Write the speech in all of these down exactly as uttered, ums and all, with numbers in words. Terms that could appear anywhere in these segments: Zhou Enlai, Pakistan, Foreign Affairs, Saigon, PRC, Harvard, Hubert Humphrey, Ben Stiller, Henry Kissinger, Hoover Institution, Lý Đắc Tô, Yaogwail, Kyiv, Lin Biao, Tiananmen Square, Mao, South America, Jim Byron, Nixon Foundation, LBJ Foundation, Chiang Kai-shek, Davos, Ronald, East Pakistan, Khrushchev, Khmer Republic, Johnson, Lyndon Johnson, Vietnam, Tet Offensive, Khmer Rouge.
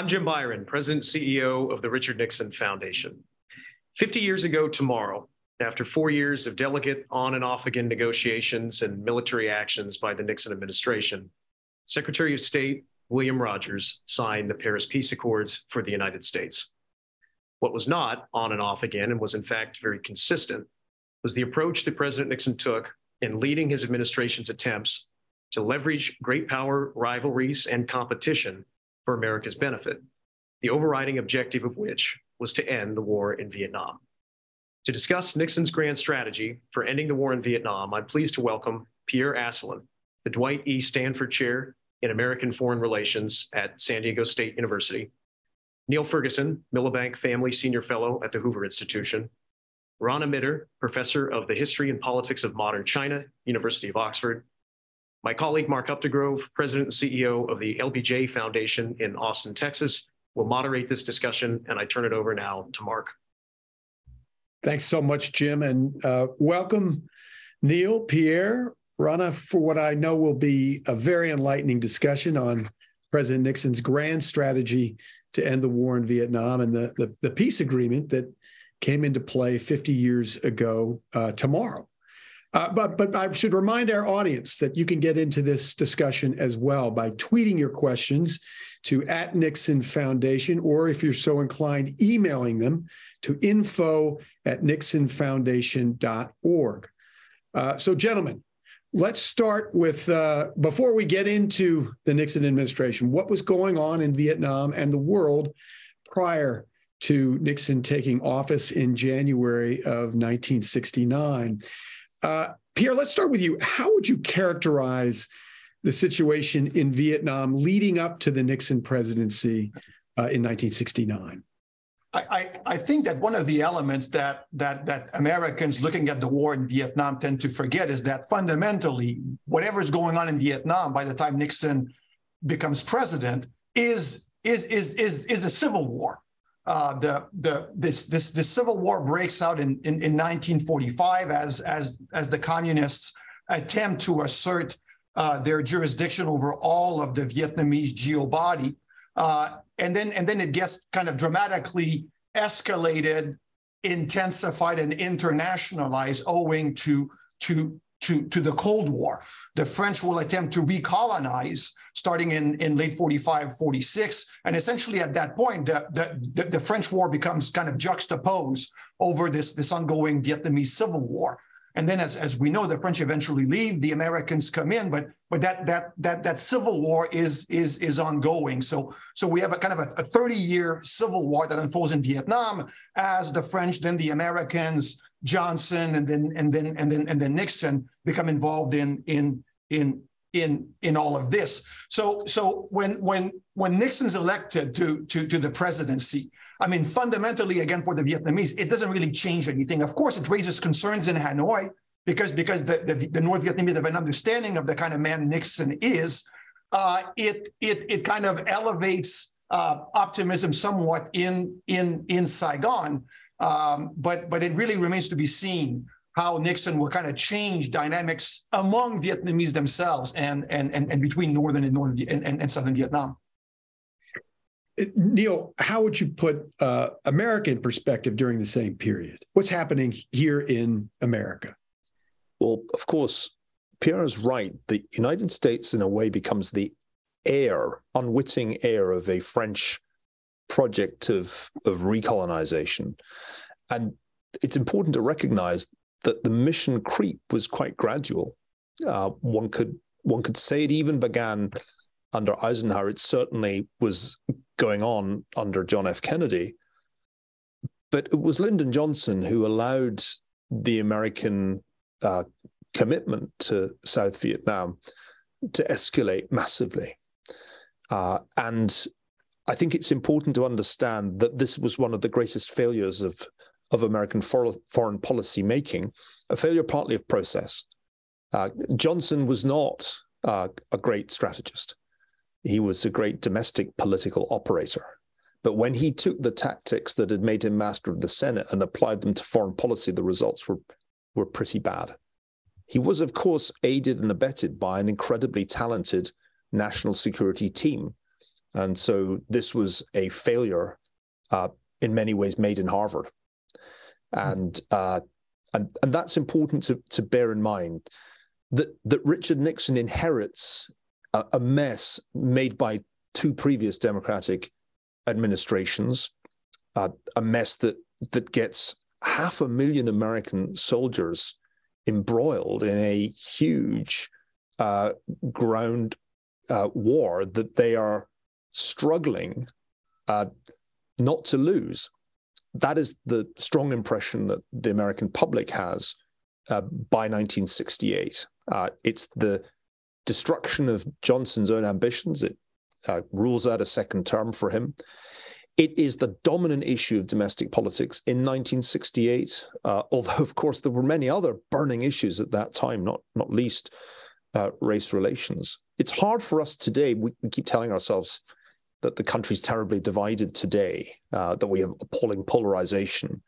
I'm Jim Byron, President and C E O of the Richard Nixon Foundation. fifty years ago tomorrow, after four years of delicate on and off again negotiations and military actions by the Nixon administration, Secretary of State William Rogers signed the Paris Peace Accords for the United States. What was not on and off again, and was in fact very consistent, was the approach that President Nixon took in leading his administration's attempts to leverage great power rivalries and competition for America's benefit, the overriding objective of which was to end the war in Vietnam. To discuss Nixon's grand strategy for ending the war in Vietnam, I'm pleased to welcome Pierre Asselin, the Dwight E. Stanford Chair in American Foreign Relations at San Diego State University, Niall Ferguson, Milbank Family Senior Fellow at the Hoover Institution, Rana Mitter, Professor of the History and Politics of Modern China, University of Oxford, my colleague Mark Updegrove, President and C E O of the L B J Foundation in Austin, Texas, will moderate this discussion, and I turn it over now to Mark. Thanks so much, Jim, and uh, welcome, Neil, Pierre, Rana, for what I know will be a very enlightening discussion on President Nixon's grand strategy to end the war in Vietnam and the, the, the peace agreement that came into play fifty years ago uh, tomorrow. Uh, but, but I should remind our audience that you can get into this discussion as well by tweeting your questions to at Nixon Foundation, or if you're so inclined, emailing them to info at nixon foundation dot org. Uh, so gentlemen, let's start with, uh, before we get into the Nixon administration, what was going on in Vietnam and the world prior to Nixon taking office in January of nineteen sixty-nine. Uh, Pierre, let's start with you. How would you characterize the situation in Vietnam leading up to the Nixon presidency uh, in nineteen sixty-nine? I, I, I think that one of the elements that, that, that Americans looking at the war in Vietnam tend to forget is that fundamentally, whatever's going on in Vietnam by the time Nixon becomes president is, is, is, is, is a civil war. Uh, the the this this this civil war breaks out in, in in nineteen forty-five as as as the communists attempt to assert uh, their jurisdiction over all of the Vietnamese geo body, uh, and then and then it gets kind of dramatically escalated, intensified, and internationalized owing to to to to the Cold War. The French will attempt to recolonize starting in, in late forty-five, forty-six. And essentially at that point, the, the, the French war becomes kind of juxtaposed over this, this ongoing Vietnamese civil war. And then as, as we know, the French eventually leave, the Americans come in, but but that that that that civil war is is is ongoing. So so we have a kind of a thirty-year civil war that unfolds in Vietnam as the French, then the Americans, Johnson, and then and then and then and then Nixon become involved in in in in in all of this. So so when when when Nixon's elected to to to the presidency, I mean fundamentally again for the Vietnamese, it doesn't really change anything. Of course, it raises concerns in Hanoi because because the the, the North Vietnamese have an understanding of the kind of man Nixon is. Uh, it it it kind of elevates uh, optimism somewhat in in in Saigon. Um, but but it really remains to be seen how Nixon will kind of change dynamics among Vietnamese themselves and and and, and between northern and northern and, and, and southern Vietnam. Neil, how would you put uh, American perspective during the same period? What's happening here in America? Well, of course, Pierre is right. The United States, in a way, becomes the heir, unwitting heir of a French project of, of recolonization. And it's important to recognize that the mission creep was quite gradual. Uh, one could one could say it even began under Eisenhower. It certainly was going on under John F. Kennedy. But it was Lyndon Johnson who allowed the American uh, commitment to South Vietnam to escalate massively. Uh, and I think it's important to understand that this was one of the greatest failures of, of American for, foreign policy making, a failure partly of process. Uh, Johnson was not uh, a great strategist. He was a great domestic political operator. But when he took the tactics that had made him master of the Senate and applied them to foreign policy, the results were, were pretty bad. He was, of course, aided and abetted by an incredibly talented national security team And so this was a failure uh, in many ways made in Harvard. And uh, and, and that's important to, to bear in mind, that, that Richard Nixon inherits a, a mess made by two previous Democratic administrations, uh, a mess that that gets half a million American soldiers embroiled in a huge uh, ground uh, war that they are struggling uh, not to lose. That is the strong impression that the American public has uh, by nineteen sixty-eight. Uh, it's the destruction of Johnson's own ambitions. It uh, rules out a second term for him. It is the dominant issue of domestic politics in nineteen sixty-eight, uh, although, of course, there were many other burning issues at that time, not, not least uh, race relations. It's hard for us today. We, we keep telling ourselves that the country's terribly divided today, uh, that we have appalling polarization.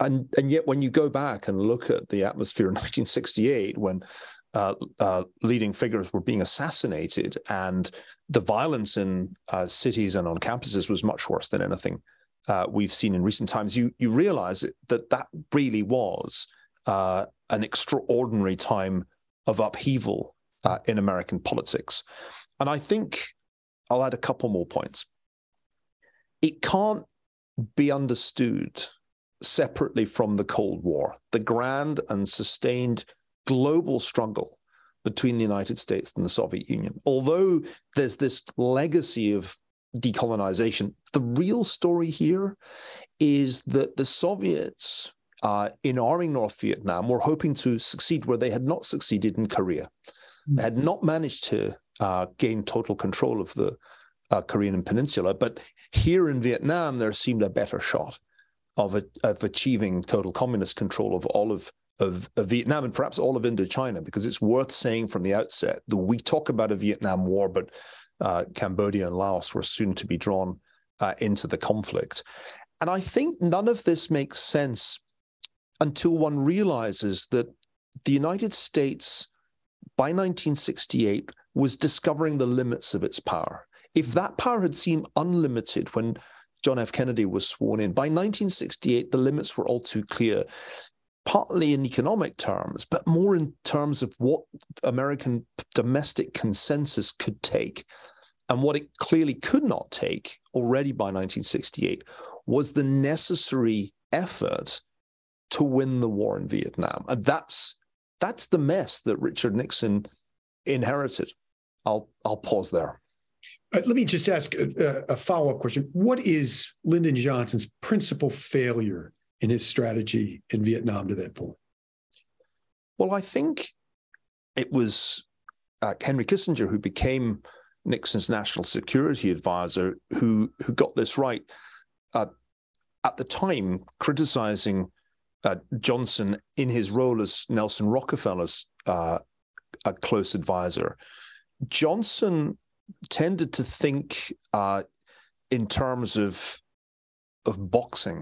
And and yet when you go back and look at the atmosphere in nineteen sixty-eight, when uh, uh, leading figures were being assassinated and the violence in uh, cities and on campuses was much worse than anything uh, we've seen in recent times, you, you realize that that really was uh, an extraordinary time of upheaval uh, in American politics. And I think I'll add a couple more points. It can't be understood separately from the Cold War, the grand and sustained global struggle between the United States and the Soviet Union. Although there's this legacy of decolonization, the real story here is that the Soviets, uh, in arming North Vietnam, were hoping to succeed where they had not succeeded in Korea. They had not managed to Uh, gained total control of the uh, Korean Peninsula. But here in Vietnam, there seemed a better shot of, a, of achieving total communist control of all of, of, of Vietnam and perhaps all of Indochina, because it's worth saying from the outset that we talk about a Vietnam war, but uh, Cambodia and Laos were soon to be drawn uh, into the conflict. And I think none of this makes sense until one realizes that the United States, by nineteen sixty-eight, was discovering the limits of its power. If that power had seemed unlimited when John F. Kennedy was sworn in, by nineteen sixty-eight, the limits were all too clear, partly in economic terms, but more in terms of what American domestic consensus could take. And what it clearly could not take already by nineteen sixty-eight was the necessary effort to win the war in Vietnam. And that's, that's the mess that Richard Nixon inherited. I'll I'll pause there. Uh, let me just ask a, a follow-up question. What is Lyndon Johnson's principal failure in his strategy in Vietnam to that point? Well, I think it was uh, Henry Kissinger, who became Nixon's national security advisor, who, who got this right. Uh, at the time, criticizing uh, Johnson in his role as Nelson Rockefeller's uh, a close advisor, Johnson tended to think uh, in terms of of boxing,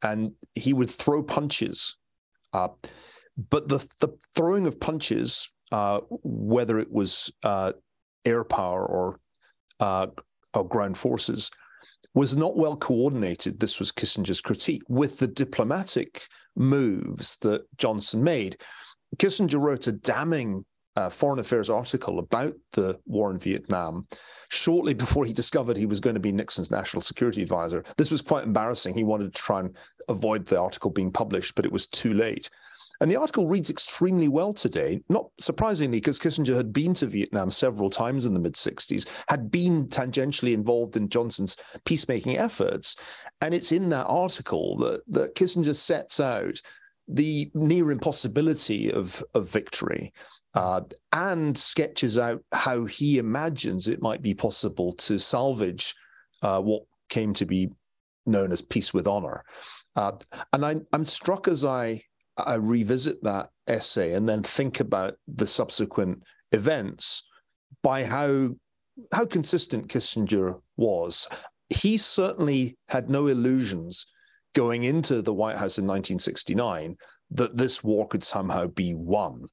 and he would throw punches. Uh, but the the throwing of punches, uh, whether it was uh, air power or uh, or ground forces, was not well coordinated. This was Kissinger's critique with the diplomatic moves that Johnson made. Kissinger wrote a damning uh, foreign affairs article about the war in Vietnam shortly before he discovered he was going to be Nixon's national security advisor. This was quite embarrassing. He wanted to try and avoid the article being published, but it was too late. And the article reads extremely well today, not surprisingly, because Kissinger had been to Vietnam several times in the mid-sixties, had been tangentially involved in Johnson's peacemaking efforts. And it's in that article that, that Kissinger sets out the near impossibility of, of victory, uh, and sketches out how he imagines it might be possible to salvage uh, what came to be known as peace with honor. Uh, and I'm, I'm struck as I, I revisit that essay and then think about the subsequent events by how, how consistent Kissinger was. He certainly had no illusions going into the White House in nineteen sixty-nine, that this war could somehow be won.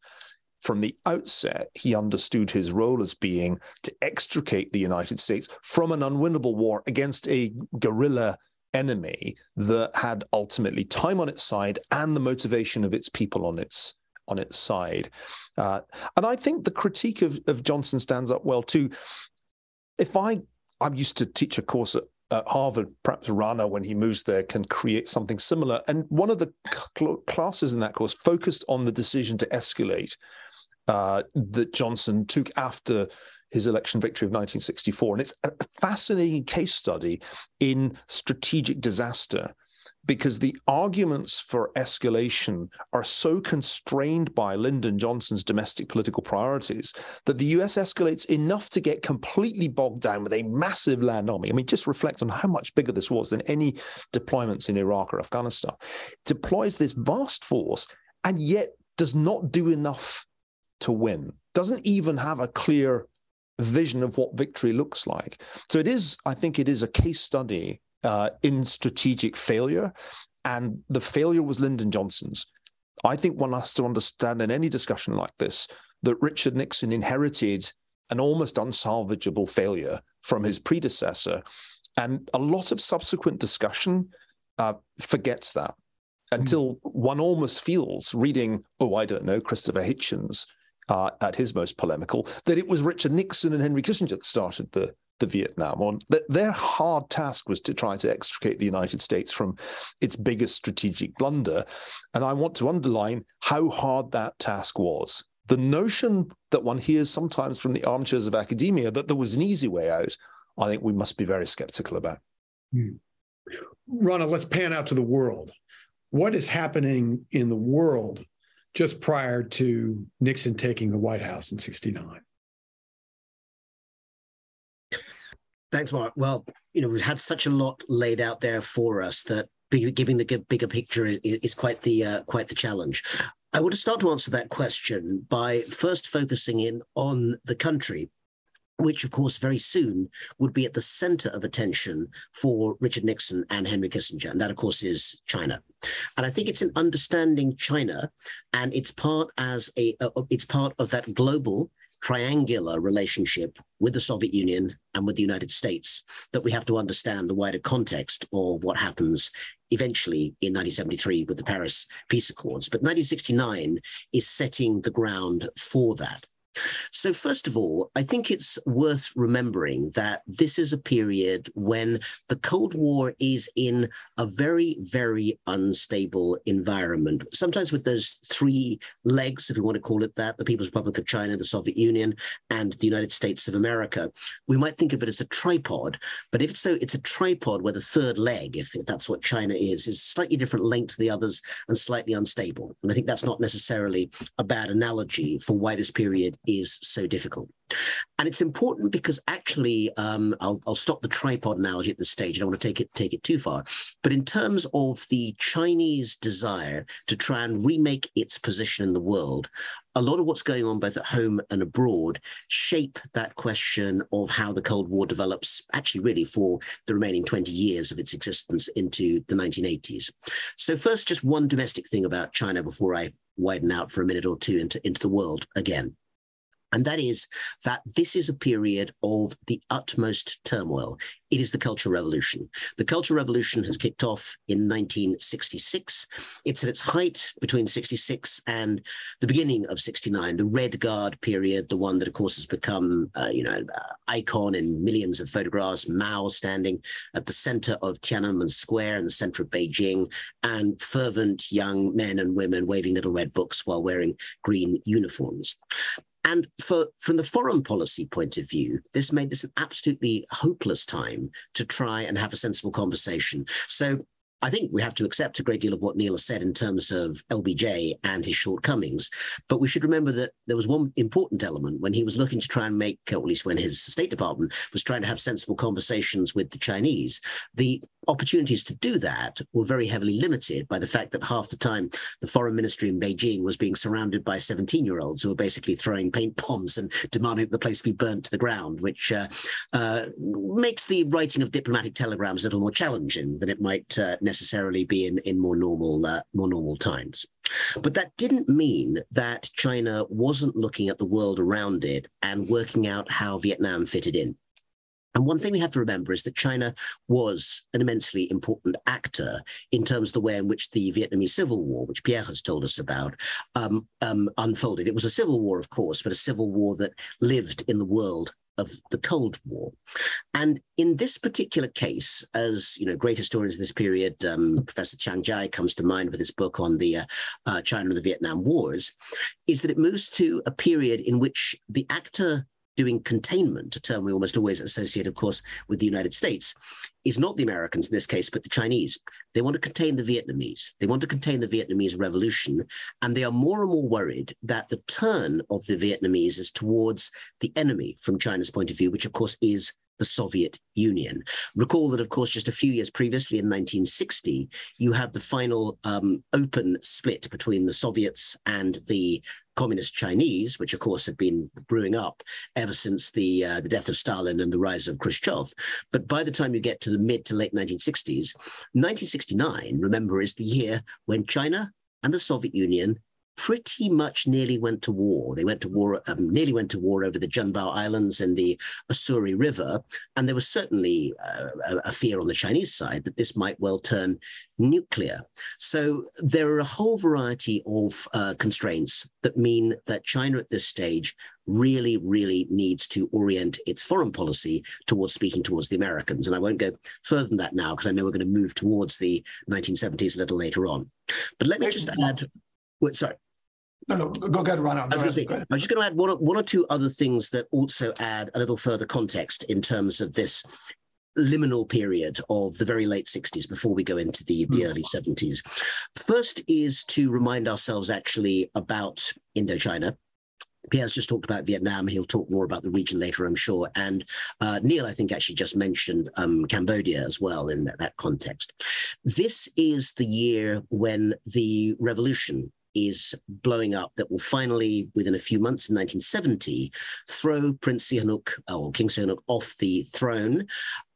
from the outset, he understood his role as being to extricate the United States from an unwinnable war against a guerrilla enemy that had ultimately time on its side and the motivation of its people on its on its side. Uh, and I think the critique of, of Johnson stands up well too. If I, I'm used to teach a course at At Harvard, perhaps Rana, when he moves there, can create something similar. And one of the cl- classes in that course focused on the decision to escalate uh, that Johnson took after his election victory of nineteen sixty-four. And it's a fascinating case study in strategic disaster, because the arguments for escalation are so constrained by Lyndon Johnson's domestic political priorities that the U S escalates enough to get completely bogged down with a massive land army. I mean, just reflect on how much bigger this was than any deployments in Iraq or Afghanistan. Deploys this vast force and yet does not do enough to win, doesn't even have a clear vision of what victory looks like. So it is, I think it is a case study Uh, in strategic failure, and the failure was Lyndon Johnson's. I think one has to understand in any discussion like this that Richard Nixon inherited an almost unsalvageable failure from his predecessor, and a lot of subsequent discussion uh, forgets that until mm. one almost feels, reading, oh, I don't know, Christopher Hitchens uh, at his most polemical, that it was Richard Nixon and Henry Kissinger that started the the Vietnam War. Their hard task was to try to extricate the United States from its biggest strategic blunder. And I want to underline how hard that task was. The notion that one hears sometimes from the armchairs of academia that there was an easy way out, I think we must be very skeptical about. Hmm. Ronald, let's pan out to the world. What is happening in the world just prior to Nixon taking the White House in sixty-nine? Thanks, Mark. Well, you know, we've had such a lot laid out there for us that giving the bigger picture is, is quite the uh, quite the challenge. I want to start to answer that question by first focusing in on the country, which, of course, very soon would be at the center of attention for Richard Nixon and Henry Kissinger. And that, of course, is China. And I think it's in understanding China and its part as a uh, it's part of that global triangular relationship with the Soviet Union and with the United States that we have to understand the wider context of what happens eventually in nineteen seventy-three with the Paris Peace Accords. But nineteen sixty-nine is setting the ground for that. So first of all, I think it's worth remembering that this is a period when the Cold War is in a very, very unstable environment, sometimes with those three legs, if you want to call it that, the People's Republic of China, the Soviet Union, and the United States of America. We might think of it as a tripod, but if so, it's a tripod where the third leg, if, if that's what China is, is slightly different length to the others and slightly unstable. And I think that's not necessarily a bad analogy for why this period is so difficult. And it's important because actually, um, I'll, I'll stop the tripod analogy at this stage. I don't want to take it take it too far. But in terms of the Chinese desire to try and remake its position in the world, a lot of what's going on both at home and abroad shape that question of how the Cold War develops actually really for the remaining twenty years of its existence into the nineteen eighties. So first, just one domestic thing about China before I widen out for a minute or two into, into the world again. And that is that this is a period of the utmost turmoil. It is the Cultural Revolution. The Cultural Revolution has kicked off in nineteen sixty-six. It's at its height between sixty-six and the beginning of sixty-nine, the Red Guard period, the one that, of course, has become, uh, you know, an icon in millions of photographs, Mao standing at the center of Tiananmen Square in the center of Beijing, and fervent young men and women waving little red books while wearing green uniforms. And for, from the foreign policy point of view, this made this an absolutely hopeless time to try and have a sensible conversation. So I think we have to accept a great deal of what Neil has said in terms of L B J and his shortcomings. But we should remember that there was one important element when he was looking to try and make, or at least when his State Department was trying to have sensible conversations with the Chinese. The opportunities to do that were very heavily limited by the fact that half the time the foreign ministry in Beijing was being surrounded by seventeen-year-olds who were basically throwing paint bombs and demanding that the place be burnt to the ground, which uh, uh, makes the writing of diplomatic telegrams a little more challenging than it might uh, necessarily be in, in more normal, uh, more normal times. But that didn't mean that China wasn't looking at the world around it and working out how Vietnam fitted in. And one thing we have to remember is that China was an immensely important actor in terms of the way in which the Vietnamese Civil War, which Pierre has told us about, um, um, unfolded. It was a civil war, of course, but a civil war that lived in the world of the Cold War. And in this particular case, as you know, great historians of this period, um, Professor Chiang Jai comes to mind with his book on the uh, uh, China and the Vietnam Wars, is that it moves to a period in which the actor doing containment, a term we almost always associate, of course, with the United States, is not the Americans in this case, but the Chinese. They want to contain the Vietnamese. They want to contain the Vietnamese revolution, and they are more and more worried that the turn of the Vietnamese is towards the enemy from China's point of view, which, of course, is the Soviet Union. Recall that, of course, just a few years previously in nineteen sixty, you have the final um, open split between the Soviets and the Communist Chinese, which, of course, had been brewing up ever since the, uh, the death of Stalin and the rise of Khrushchev. But by the time you get to the mid to late nineteen sixties, nineteen sixty-nine, remember, is the year when China and the Soviet Union pretty much nearly went to war. They went to war, um, nearly went to war over the Junbao Islands and the Usuri River. And there was certainly uh, a fear on the Chinese side that this might well turn nuclear. So there are a whole variety of uh, constraints that mean that China at this stage really, really needs to orient its foreign policy towards speaking towards the Americans. And I won't go further than that now, because I know we're going to move towards the nineteen seventies a little later on. But let me just add, well, sorry. No, no, go ahead, Rana. I was just going to add one, one or two other things that also add a little further context in terms of this liminal period of the very late sixties before we go into the, the mm. early seventies. First is to remind ourselves actually about Indochina. Pierre's just talked about Vietnam. He'll talk more about the region later, I'm sure. And uh, Neil, I think, actually just mentioned um, Cambodia as well in that, that context. This is the year when the revolution is blowing up that will finally, within a few months in nineteen seventy, throw Prince Sihanouk, or King Sihanouk, off the throne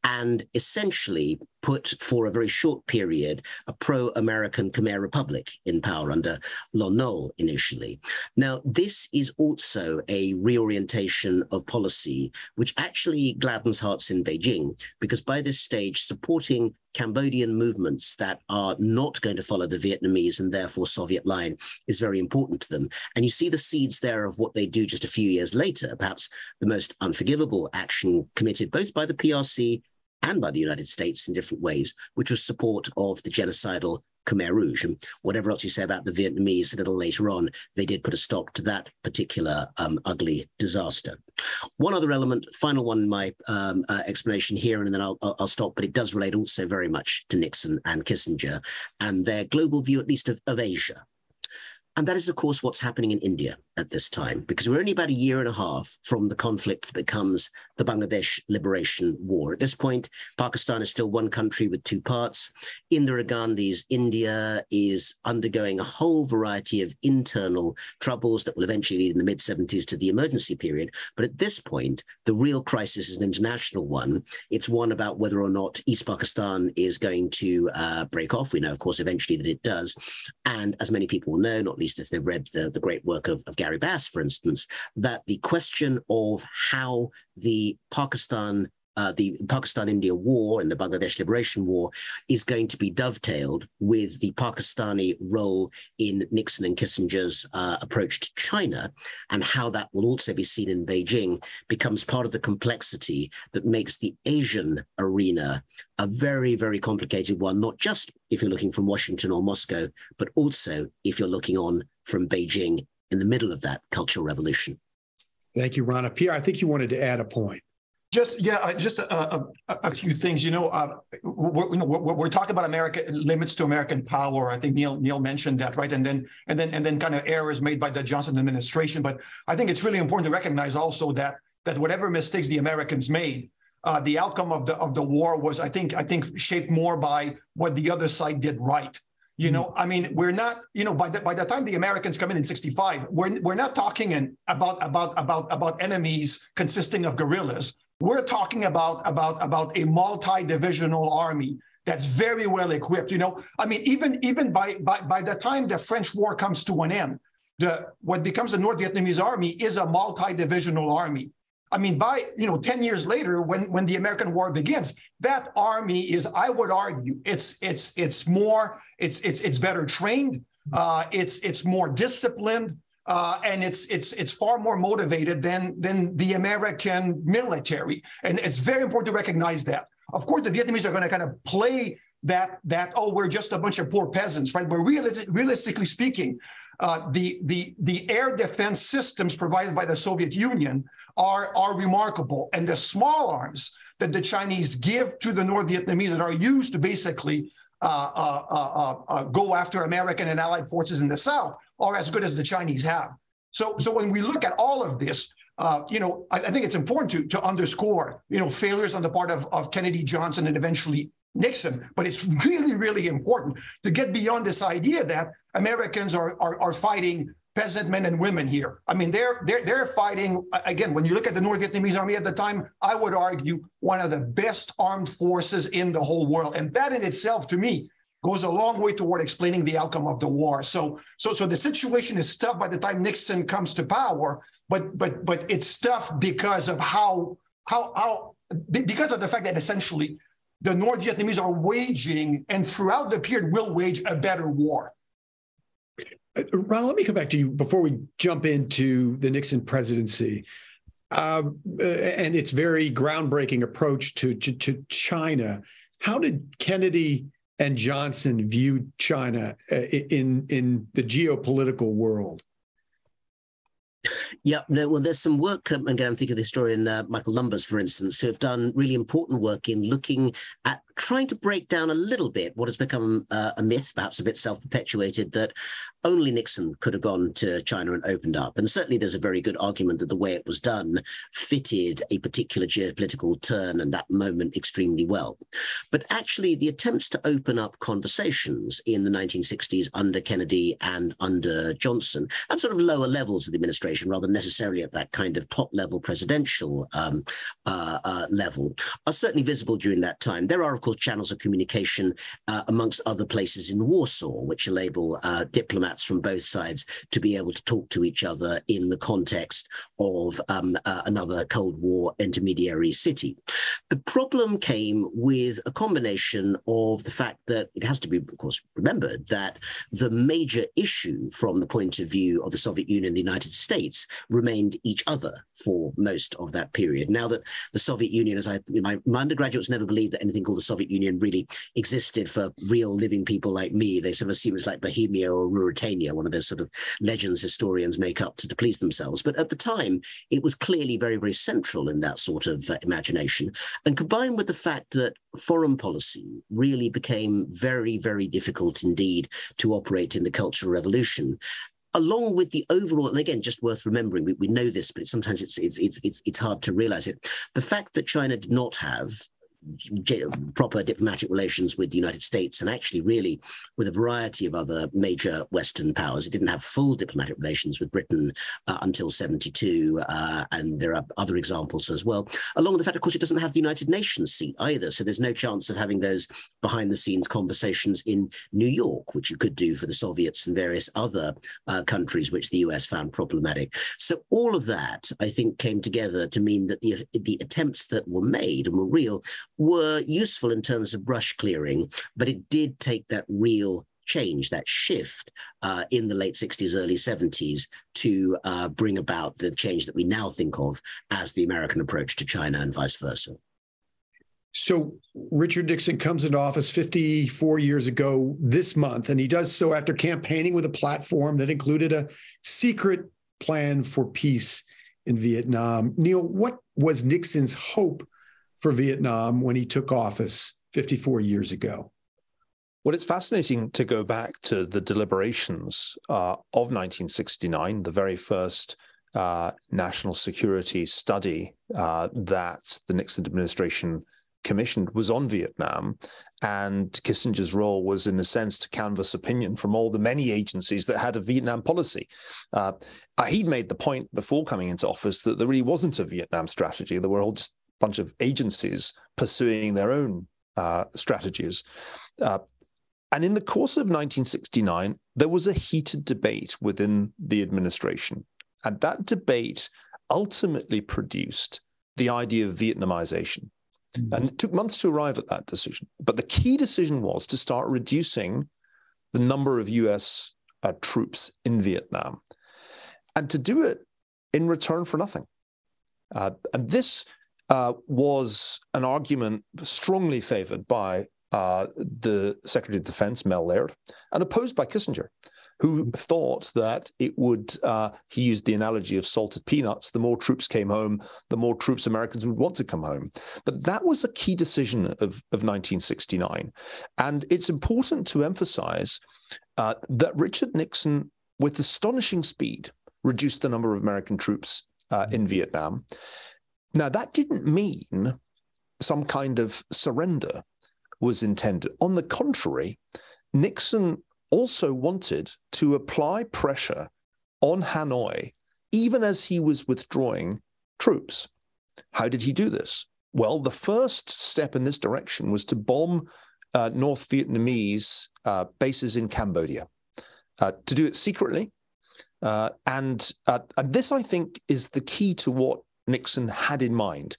and essentially put, for a very short period, a pro-American Khmer Republic in power under Lon Nol initially. Now, this is also a reorientation of policy, which actually gladdens hearts in Beijing, because by this stage, supporting Cambodian movements that are not going to follow the Vietnamese and therefore Soviet line is very important to them. And you see the seeds there of what they do just a few years later, perhaps the most unforgivable action committed both by the P R C and by the United States in different ways, which was support of the genocidal Khmer Rouge. And whatever else you say about the Vietnamese a little later on, they did put a stop to that particular um, ugly disaster. One other element, final one in my um, uh, explanation here, and then I'll, I'll stop, but it does relate also very much to Nixon and Kissinger and their global view, at least of, of Asia. And that is, of course, what's happening in India at this time, because we're only about a year and a half from the conflict that becomes the Bangladesh Liberation War. At this point, Pakistan is still one country with two parts. Indira Gandhi's India is undergoing a whole variety of internal troubles that will eventually lead in the mid seventies to the emergency period. But at this point, the real crisis is an international one. It's one about whether or not East Pakistan is going to uh, break off. We know, of course, eventually that it does. And as many people will know, not least if they've read the, the great work of, of Gary Bass, for instance, that the question of how the Pakistan, uh, the Pakistan-India war and the Bangladesh Liberation War is going to be dovetailed with the Pakistani role in Nixon and Kissinger's uh, approach to China, and how that will also be seen in Beijing, becomes part of the complexity that makes the Asian arena a very, very complicated one, not just if you're looking from Washington or Moscow, but also if you're looking on from Beijing in the middle of that cultural revolution. Thank you, Rana. Pierre, I think you wanted to add a point. Just, yeah, just a, a, a few things. You know, uh, we're, you know, we're, we're talking about America, limits to American power. I think Neil Neil mentioned that, right? And then and then and then kind of errors made by the Johnson administration. But I think it's really important to recognize also that that whatever mistakes the Americans made, uh, the outcome of the of the war was, I think, I think shaped more by what the other side did right. You know, I mean, we're not, you know, by the, by the time the Americans come in in sixty-five, we're, we're not talking in, about, about, about, about enemies consisting of guerrillas. We're talking about, about, about a multi-divisional army that's very well equipped. You know, I mean, even, even by, by, by the time the French war comes to an end, the, what becomes the North Vietnamese army is a multi-divisional army. I mean, by, you know, ten years later, when, when the American war begins, that army is, I would argue, it's, it's, it's more, it's, it's, it's better trained, uh, it's, it's more disciplined, uh, and it's, it's, it's far more motivated than, than the American military. And it's very important to recognize that. Of course, the Vietnamese are going to kind of play that, that, oh, we're just a bunch of poor peasants, right? But reali- realistically speaking, uh, the, the, the air defense systems provided by the Soviet Union Are, are remarkable. And the small arms that the Chinese give to the North Vietnamese that are used to basically uh, uh, uh, uh, go after American and Allied forces in the South are as good as the Chinese have. So, so when we look at all of this, uh, you know, I, I think it's important to, to underscore, you know, failures on the part of, of Kennedy, Johnson, and eventually Nixon. But it's really, really important to get beyond this idea that Americans are, are, are fighting peasant men and women here. I mean, they're, they're, they're fighting, again, when you look at the North Vietnamese army at the time, I would argue one of the best armed forces in the whole world. And that in itself, to me, goes a long way toward explaining the outcome of the war. So, so, so the situation is tough by the time Nixon comes to power, but, but, but it's tough because of how, how, how, because of the fact that essentially the North Vietnamese are waging, and throughout the period will wage, a better war. Ron, let me come back to you before we jump into the Nixon presidency um, and its very groundbreaking approach to, to, to China. How did Kennedy and Johnson view China in, in the geopolitical world? Yeah, no, well, there's some work, um, again, I'm thinking of the historian uh, Michael Lumbers, for instance, who have done really important work in looking at trying to break down a little bit what has become uh, a myth, perhaps a bit self-perpetuated, that only Nixon could have gone to China and opened up. And certainly there's a very good argument that the way it was done fitted a particular geopolitical turn and that moment extremely well. But actually the attempts to open up conversations in the nineteen sixties under Kennedy and under Johnson at sort of lower levels of the administration, rather than necessarily at that kind of top-level presidential um, uh, uh, level, are certainly visible during that time. There are, of course, channels of communication uh, amongst other places in Warsaw, which enable uh, diplomats from both sides to be able to talk to each other in the context of um, uh, another Cold War intermediary city. The problem came with a combination of the fact that it has to be, of course, remembered that the major issue from the point of view of the Soviet Union and the United States remained each other for most of that period. Now that the Soviet Union, as I, my, my undergraduates never believed that anything called the Soviet Union really existed for real living people like me. They sort of assume it's like Bohemia or Ruritania, one of those sort of legends historians make up to, to please themselves. But at the time, it was clearly very, very central in that sort of uh, imagination. And combined with the fact that foreign policy really became very, very difficult indeed to operate in the Cultural Revolution, along with the overall, and again, just worth remembering, we, we know this, but sometimes it's, it's, it's, it's, it's hard to realize it, the fact that China did not have proper diplomatic relations with the United States and actually really with a variety of other major Western powers. It didn't have full diplomatic relations with Britain uh, until seventy-two, uh, and there are other examples as well. Along with the fact, of course, it doesn't have the United Nations seat either, so there's no chance of having those behind-the-scenes conversations in New York, which you could do for the Soviets and various other uh, countries which the U S found problematic. So all of that, I think, came together to mean that the, the attempts that were made and were real were useful in terms of brush clearing, but it did take that real change, that shift uh, in the late sixties, early seventies to uh, bring about the change that we now think of as the American approach to China and vice versa. So Richard Nixon comes into office fifty-four years ago this month, and he does so after campaigning with a platform that included a secret plan for peace in Vietnam. Neil, what was Nixon's hope for Vietnam when he took office fifty-four years ago? Well, it's fascinating to go back to the deliberations uh, of nineteen sixty-nine, the very first uh, national security study uh, that the Nixon administration commissioned was on Vietnam, and Kissinger's role was, in a sense, to canvass opinion from all the many agencies that had a Vietnam policy. Uh, he'd made the point before coming into office that there really wasn't a Vietnam strategy. There were all just a bunch of agencies pursuing their own uh, strategies. Uh, and in the course of nineteen sixty-nine, there was a heated debate within the administration. And that debate ultimately produced the idea of Vietnamization. And it took months to arrive at that decision. But the key decision was to start reducing the number of U S uh, troops in Vietnam, and to do it in return for nothing. Uh, and this uh, was an argument strongly favored by uh, the Secretary of Defense, Mel Laird, and opposed by Kissinger, who thought that it would, uh, he used the analogy of salted peanuts, the more troops came home, the more troops Americans would want to come home. But that was a key decision of, of nineteen sixty-nine. And it's important to emphasize uh, that Richard Nixon, with astonishing speed, reduced the number of American troops uh, in Vietnam. Now, that didn't mean some kind of surrender was intended. On the contrary, Nixon also wanted to apply pressure on Hanoi, even as he was withdrawing troops. How did he do this? Well, the first step in this direction was to bomb uh, North Vietnamese uh, bases in Cambodia, uh, to do it secretly. Uh, and, uh, and this, I think, is the key to what Nixon had in mind.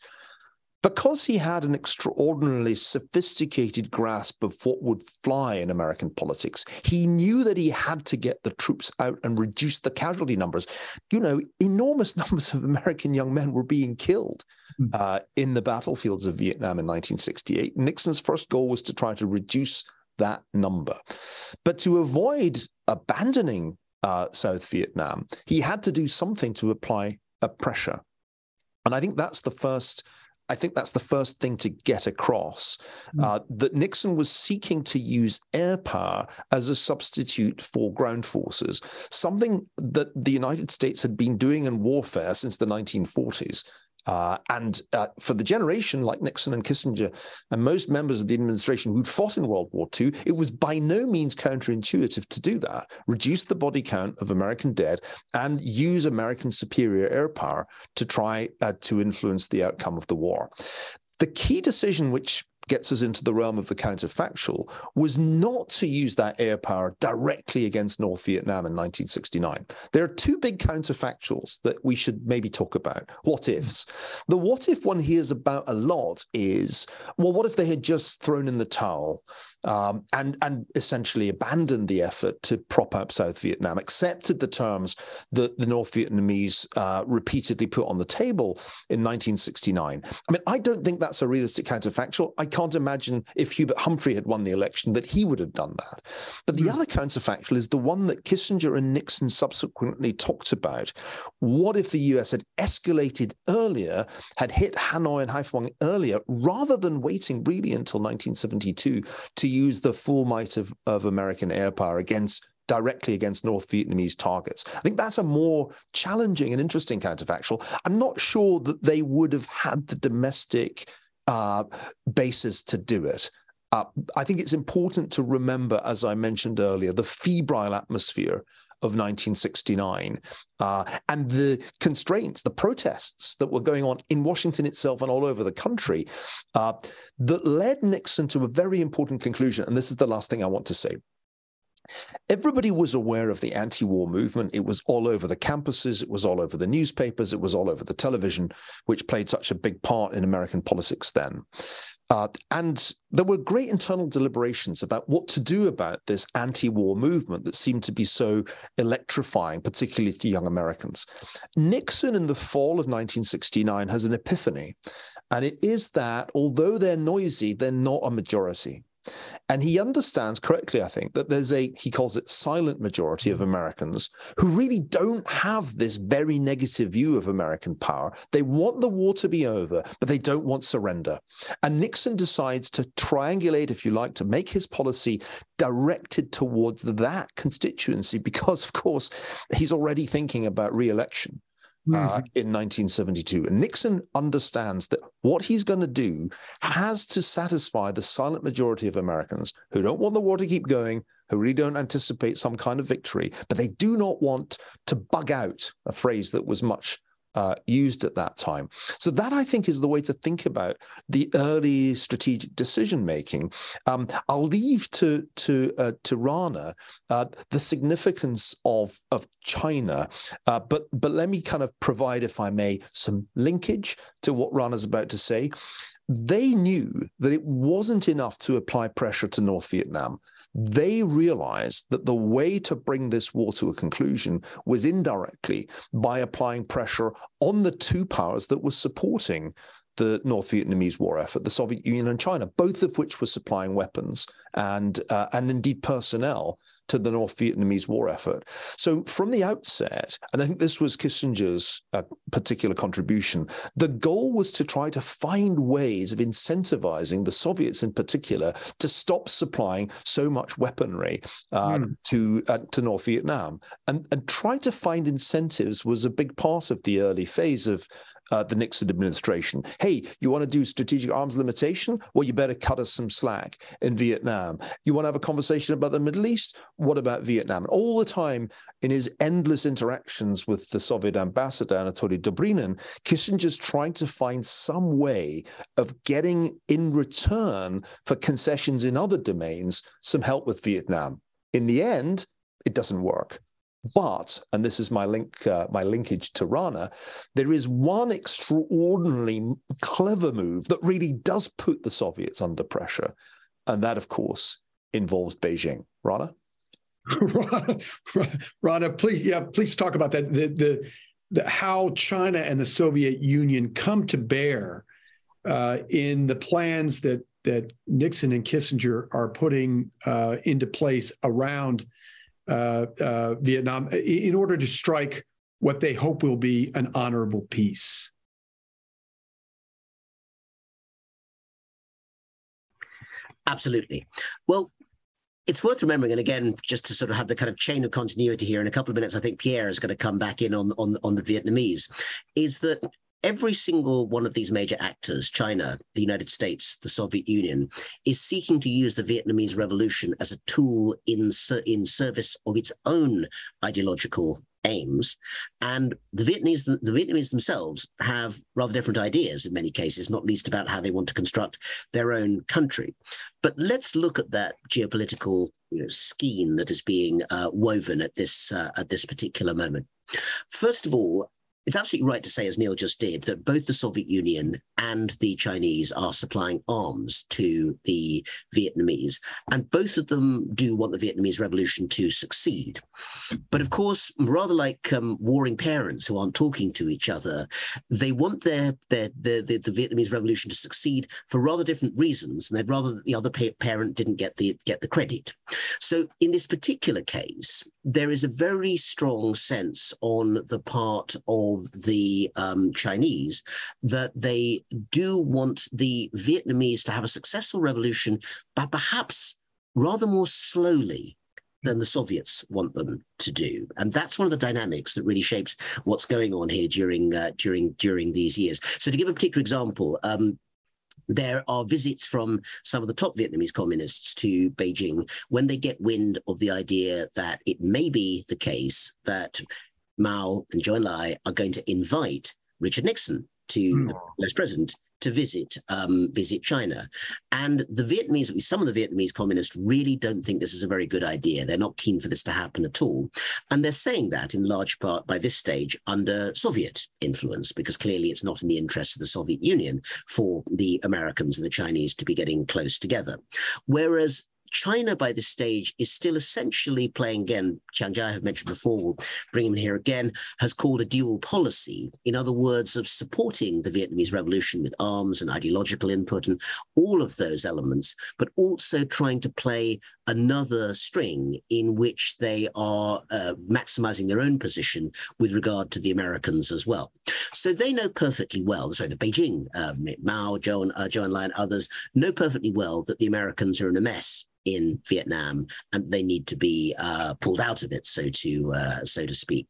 Because he had an extraordinarily sophisticated grasp of what would fly in American politics, he knew that he had to get the troops out and reduce the casualty numbers. You know, enormous numbers of American young men were being killed uh, in the battlefields of Vietnam in nineteen sixty-eight. Nixon's first goal was to try to reduce that number. But to avoid abandoning uh, South Vietnam, he had to do something to apply a pressure. And I think that's the first... I think that's the first thing to get across, uh, that Nixon was seeking to use air power as a substitute for ground forces, something that the United States had been doing in warfare since the nineteen forties. Uh, and uh, for the generation like Nixon and Kissinger and most members of the administration who'd fought in World War Two, it was by no means counterintuitive to do that, reduce the body count of American dead and use American superior air power to try uh, to influence the outcome of the war. The key decision, which gets us into the realm of the counterfactual, was not to use that air power directly against North Vietnam in nineteen sixty-nine. There are two big counterfactuals that we should maybe talk about, what-ifs. The what-if one hears about a lot is, well, what if they had just thrown in the towel um, and, and essentially abandoned the effort to prop up South Vietnam, accepted the terms that the North Vietnamese uh, repeatedly put on the table in nineteen sixty-nine. I mean, I don't think that's a realistic counterfactual. I I can't imagine if Hubert Humphrey had won the election that he would have done that. But the mm. other counterfactual is the one that Kissinger and Nixon subsequently talked about. What if the U S had escalated earlier, had hit Hanoi and Haiphong earlier, rather than waiting really until nineteen seventy-two to use the full might of, of American air power against directly against North Vietnamese targets? I think that's a more challenging and interesting counterfactual. I'm not sure that they would have had the domestic Uh, basis to do it. Uh, I think it's important to remember, as I mentioned earlier, the febrile atmosphere of nineteen sixty-nine uh, and the constraints, the protests that were going on in Washington itself and all over the country uh, that led Nixon to a very important conclusion. And this is the last thing I want to say. Everybody was aware of the anti-war movement. It was all over the campuses. It was all over the newspapers. It was all over the television, which played such a big part in American politics then. Uh, and there were great internal deliberations about what to do about this anti-war movement that seemed to be so electrifying, particularly to young Americans. Nixon, in the fall of nineteen sixty-nine, has an epiphany, and it is that although they're noisy, they're not a majority. And he understands correctly, I think, that there's a, he calls it, silent majority of Americans who really don't have this very negative view of American power. They want the war to be over, but they don't want surrender. And Nixon decides to triangulate, if you like, to make his policy directed towards that constituency because, of course, he's already thinking about re-election. mm-hmm. uh, in nineteen seventy-two. And Nixon understands that what he's going to do has to satisfy the silent majority of Americans who don't want the war to keep going, who really don't anticipate some kind of victory, but they do not want to bug out, a phrase that was much uh, used at that time. So that, I think, is the way to think about the early strategic decision-making. Um, I'll leave to to, uh, to Rana uh, the significance of, of China, uh, but, but let me kind of provide, if I may, some linkage to what Rana's about to say. They knew that it wasn't enough to apply pressure to North Vietnam. They realized that the way to bring this war to a conclusion was indirectly by applying pressure on the two powers that were supporting the North Vietnamese war effort, the Soviet Union and China, both of which were supplying weapons and, uh, and indeed personnel to the North Vietnamese war effort. So from the outset, and I think this was Kissinger's uh, particular contribution, the goal was to try to find ways of incentivizing the Soviets in particular to stop supplying so much weaponry uh, mm. to uh, to North Vietnam. And, and try to find incentives was a big part of the early phase of Uh, the Nixon administration. Hey, you want to do strategic arms limitation? Well, you better cut us some slack in Vietnam. You want to have a conversation about the Middle East? What about Vietnam? All the time, in his endless interactions with the Soviet ambassador, Anatoly Dobrynin, Kissinger's trying to find some way of getting, in return for concessions in other domains, some help with Vietnam. In the end, it doesn't work. But, and this is my link, uh, my linkage to Rana, there is one extraordinarily clever move that really does put the Soviets under pressure, and that, of course, involves Beijing. Rana, Rana, Rana please, yeah, please talk about that. The, the, the how China and the Soviet Union come to bear uh, in the plans that that Nixon and Kissinger are putting uh, into place around Uh, uh, Vietnam, in order to strike what they hope will be an honorable peace. Absolutely. Well, it's worth remembering, and again, just to sort of have the kind of chain of continuity here, in a couple of minutes, I think Pierre is going to come back in on, on, on the Vietnamese, is that every single one of these major actors, China, the United States, the Soviet Union, is seeking to use the Vietnamese Revolution as a tool in, in service of its own ideological aims. And the Vietnamese, the Vietnamese themselves have rather different ideas in many cases, not least about how they want to construct their own country. But let's look at that geopolitical, you know, scheme that is being uh, woven at this, uh, at this particular moment. First of all, it's absolutely right to say, as Neil just did, that both the Soviet Union and the Chinese are supplying arms to the Vietnamese, and both of them do want the Vietnamese Revolution to succeed. But of course, rather like um, warring parents who aren't talking to each other, they want their, their, their, their the Vietnamese Revolution to succeed for rather different reasons, and they'd rather that the other pa- parent didn't get the get the credit. So in this particular case, there is a very strong sense on the part of the um, Chinese that they do want the Vietnamese to have a successful revolution, but perhaps rather more slowly than the Soviets want them to do, and that's one of the dynamics that really shapes what's going on here during uh, during during these years. So, to give a particular example, um, there are visits from some of the top Vietnamese communists to Beijing when they get wind of the idea that it may be the case that Mao and Joe Enlai are going to invite Richard Nixon to mm. the U S president to visit um, visit China. And the Vietnamese, at least some of the Vietnamese communists, really don't think this is a very good idea. They're not keen for this to happen at all. And they're saying that in large part by this stage under Soviet influence, because clearly it's not in the interest of the Soviet Union for the Americans and the Chinese to be getting close together. Whereas China by this stage is still essentially playing, again, Chiang Jai, I've mentioned before, we'll bring him here again, has called a dual policy. In other words, of supporting the Vietnamese Revolution with arms and ideological input and all of those elements, but also trying to play another string in which they are uh, maximizing their own position with regard to the Americans as well. So they know perfectly well, sorry, the Beijing, um, Mao, Zhou and, uh, Zhou and Lai and others know perfectly well that the Americans are in a mess in Vietnam, and they need to be uh, pulled out of it, so to uh, so to speak.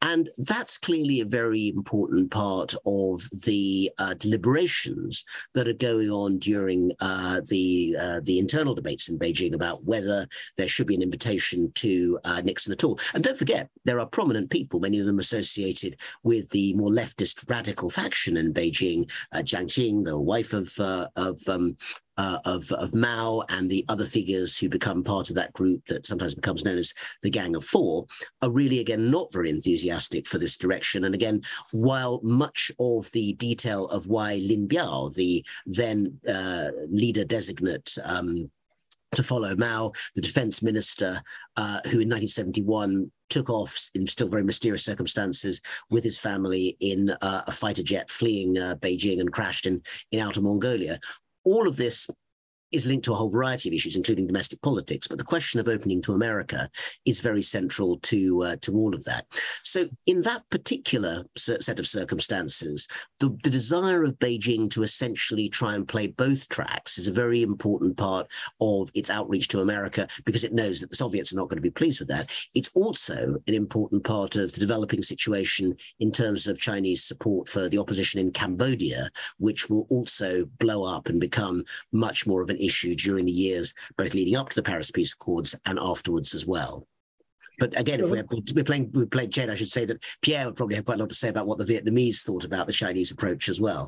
And that's clearly a very important part of the uh, deliberations that are going on during uh, the uh, the internal debates in Beijing about whether there should be an invitation to uh, Nixon at all. And don't forget, there are prominent people, many of them associated with the more leftist radical faction in Beijing, uh, Jiang Qing, the wife of uh, of um, Uh, of, of Mao, and the other figures who become part of that group that sometimes becomes known as the Gang of Four, are really, again, not very enthusiastic for this direction. And again, while much of the detail of why Lin Biao, the then uh, leader-designate um, to follow Mao, the defense minister, uh, who in nineteen seventy-one took off in still very mysterious circumstances with his family in uh, a fighter jet fleeing uh, Beijing and crashed in, in Outer Mongolia, all of this is linked to a whole variety of issues, including domestic politics. But the question of opening to America is very central to uh, to all of that. So in that particular set of circumstances, the, the desire of Beijing to essentially try and play both tracks is a very important part of its outreach to America, because it knows that the Soviets are not going to be pleased with that. It's also an important part of the developing situation in terms of Chinese support for the opposition in Cambodia, which will also blow up and become much more of an issue during the years both leading up to the Paris Peace Accords and afterwards as well. But again, if we're, we're playing we're playing Jane, I should say that Pierre would probably have quite a lot to say about what the Vietnamese thought about the Chinese approach as well.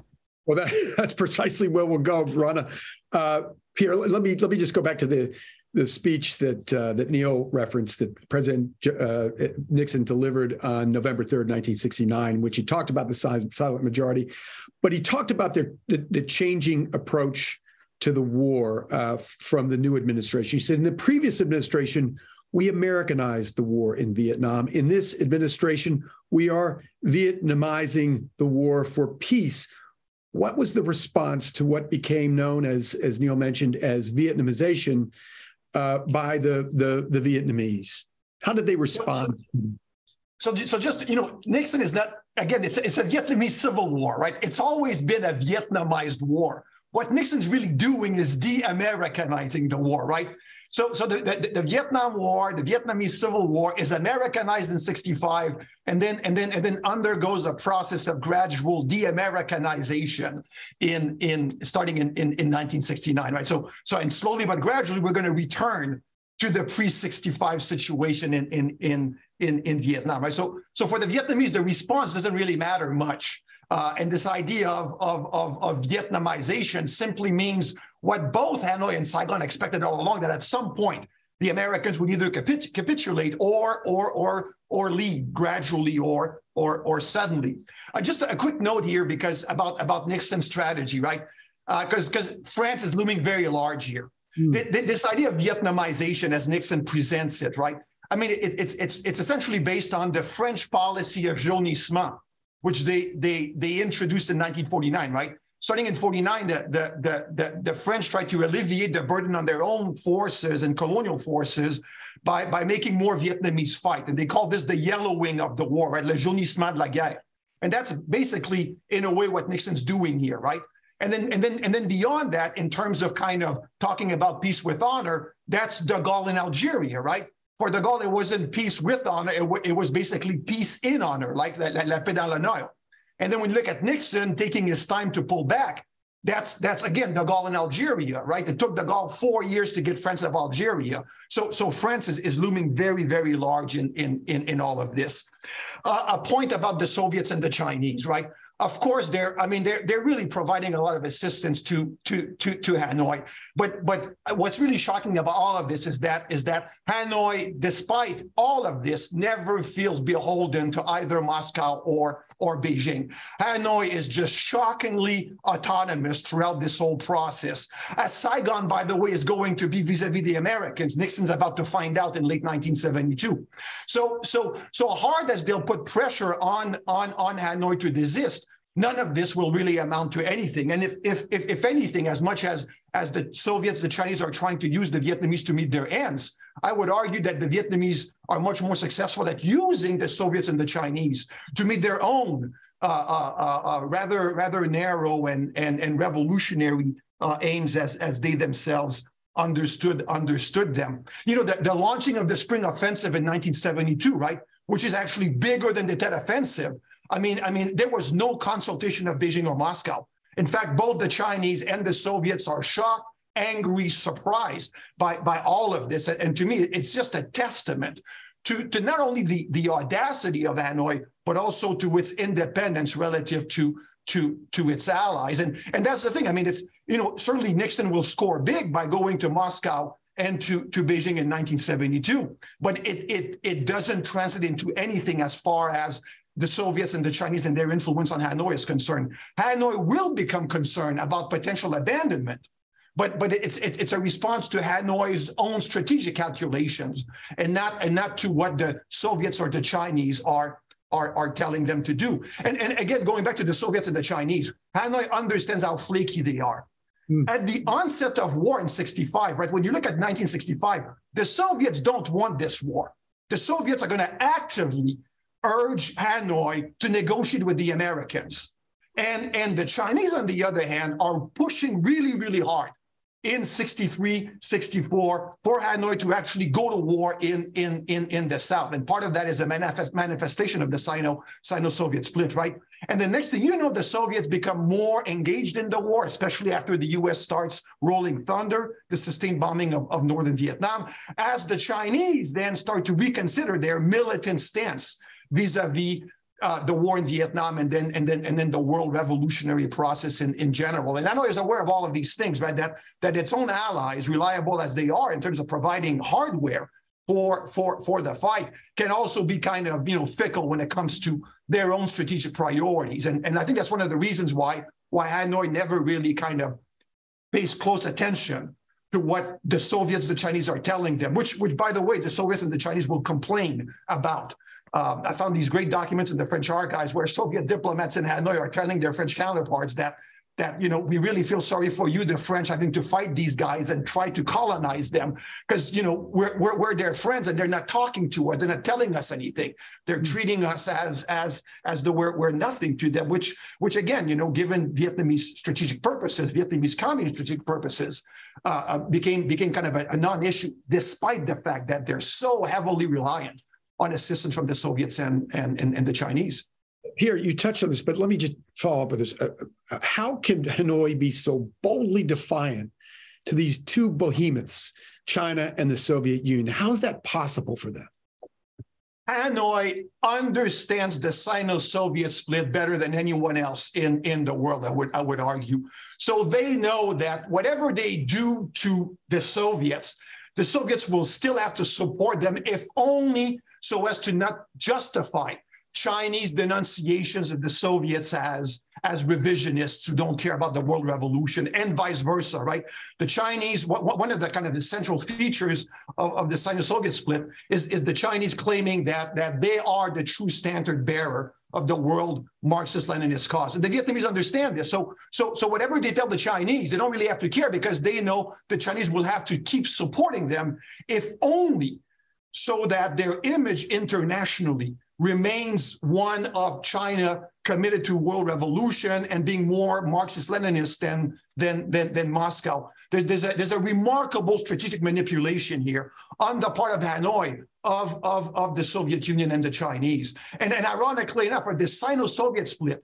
Well, that, that's precisely where we'll go, Rana. Uh, Pierre, let me let me just go back to the the speech that uh, that Neil referenced that President uh, Nixon delivered on November third, nineteen sixty-nine, which he talked about the silent majority, but he talked about their, the the changing approach to the war uh, from the new administration. He said, in the previous administration, we Americanized the war in Vietnam. In this administration, we are Vietnamizing the war for peace. What was the response to what became known as, as Neil mentioned, as Vietnamization uh, by the, the, the Vietnamese? How did they respond? So, so just, you know, Nixon is not, again, it's, it's a Vietnamese civil war, right? It's always been a Vietnamized war. What Nixon's really doing is de-Americanizing the war, right? So, so the, the, the Vietnam War, the Vietnamese Civil War, is Americanized in sixty-five, and then and then and then undergoes a process of gradual de-Americanization in in starting in, in in nineteen sixty-nine, right? So, so and slowly but gradually, we're going to return to the pre sixty-five situation in in in in in Vietnam, right? So, so for the Vietnamese, the response doesn't really matter much. Uh, and this idea of, of, of, of Vietnamization simply means what both Hanoi and Saigon expected all along, that at some point the Americans would either capit capitulate or or or or leave gradually or or or suddenly. Uh, just a quick note here, because about about Nixon's strategy, right? Because uh, because France is looming very large here. Mm. Th th this idea of Vietnamization, as Nixon presents it, right? I mean, it, it's it's it's essentially based on the French policy of jaunissement, which they they they introduced in nineteen forty-nine, right? Starting in forty-nine, the, the the the the French tried to alleviate the burden on their own forces and colonial forces by by making more Vietnamese fight, and they call this the yellowing of the war, right? Le jaunissement de la guerre, and that's basically in a way what Nixon's doing here, right? And then and then and then beyond that, in terms of kind of talking about peace with honor, that's De Gaulle in Algeria, right? For De Gaulle, it wasn't peace with honor, it, it was basically peace in honor, like la, la, la paix dans l'honneur. And then when you look at Nixon taking his time to pull back, that's, that's again, De Gaulle in Algeria, right? It took De Gaulle four years to get France out of Algeria. So, so France is, is looming very, very large in, in, in, in all of this. Uh, a point about the Soviets and the Chinese, right? Of course, they're. I mean, they're they're really providing a lot of assistance to to to to Hanoi. But but what's really shocking about all of this is that is that Hanoi, despite all of this, never feels beholden to either Moscow or or Beijing. Hanoi is just shockingly autonomous throughout this whole process. As Saigon, by the way, is going to be vis-a-vis the Americans. Nixon's about to find out in late nineteen seventy-two. So so so hard as they'll put pressure on on on Hanoi to desist, none of this will really amount to anything. And if, if, if, if anything, as much as, as the Soviets, the Chinese are trying to use the Vietnamese to meet their ends, I would argue that the Vietnamese are much more successful at using the Soviets and the Chinese to meet their own uh, uh, uh, rather, rather narrow and, and, and revolutionary uh, aims as, as they themselves understood, understood them. You know, the, the launching of the Spring Offensive in nineteen seventy-two, right, which is actually bigger than the Tet Offensive. I mean, I mean, there was no consultation of Beijing or Moscow. In fact, both the Chinese and the Soviets are shocked, angry, surprised by, by all of this. And to me, it's just a testament to, to not only the, the audacity of Hanoi, but also to its independence relative to, to, to its allies. And, and that's the thing. I mean, it's, you know, certainly Nixon will score big by going to Moscow and to, to Beijing in nineteen seventy-two, but it, it, it doesn't translate into anything as far as the Soviets and the Chinese and their influence on Hanoi is concerned. Hanoi will become concerned about potential abandonment, but but it's it's, it's a response to Hanoi's own strategic calculations, and not and not to what the Soviets or the Chinese are are are telling them to do. And and again, going back to the Soviets and the Chinese, Hanoi understands how flaky they are. Mm. At the onset of war in sixty-five, right? When you look at nineteen sixty-five, the Soviets don't want this war. The Soviets are going to actively urge Hanoi to negotiate with the Americans. And, and the Chinese, on the other hand, are pushing really, really hard in sixty-three, sixty-four for Hanoi to actually go to war in, in, in, in the South. And part of that is a manifest, manifestation of the Sino, Sino-Soviet split, right? And the next thing you know, the Soviets become more engaged in the war, especially after the U S starts Rolling Thunder, the sustained bombing of, of northern Vietnam, as the Chinese then start to reconsider their militant stance vis-a-vis uh, the war in Vietnam, and then and then and then the world revolutionary process in, in general. And Hanoi is aware of all of these things, right? That that its own allies, reliable as they are in terms of providing hardware for for for the fight, can also be kind of you know fickle when it comes to their own strategic priorities. And and I think that's one of the reasons why why Hanoi never really kind of pays close attention to what the Soviets, the Chinese are telling them, which which by the way, the Soviets and the Chinese will complain about. Um, I found these great documents in the French archives where Soviet diplomats in Hanoi are telling their French counterparts that, that you know, we really feel sorry for you, the French, having to fight these guys and try to colonize them because, you know, we're, we're, we're their friends and they're not talking to us. They're not telling us anything. They're treating us as, as, as though we're, we're nothing to them, which, which again, you know, given Vietnamese strategic purposes, Vietnamese communist strategic purposes, uh, became, became kind of a, a non-issue, despite the fact that they're so heavily reliant on assistance from the Soviets and, and, and, and the Chinese. Pierre, you touched on this, but let me just follow up with this. Uh, how can Hanoi be so boldly defiant to these two behemoths, China and the Soviet Union? How is that possible for them? Hanoi understands the Sino-Soviet split better than anyone else in, in the world, I would, I would argue. So they know that whatever they do to the Soviets, the Soviets will still have to support them, if only so as to not justify Chinese denunciations of the Soviets as, as revisionists who don't care about the world revolution, and vice versa, right? The Chinese, one of the kind of essential features of, of the Sino-Soviet split is, is the Chinese claiming that, that they are the true standard bearer of the world Marxist-Leninist cause. And the Vietnamese understand this. So, so, so whatever they tell the Chinese, they don't really have to care because they know the Chinese will have to keep supporting them, if only so that their image internationally remains one of China committed to world revolution and being more Marxist-Leninist than, than, than, than Moscow. There, there's, a, there's a remarkable strategic manipulation here on the part of Hanoi, of, of, of the Soviet Union and the Chinese. And, and ironically enough, for this Sino-Soviet split,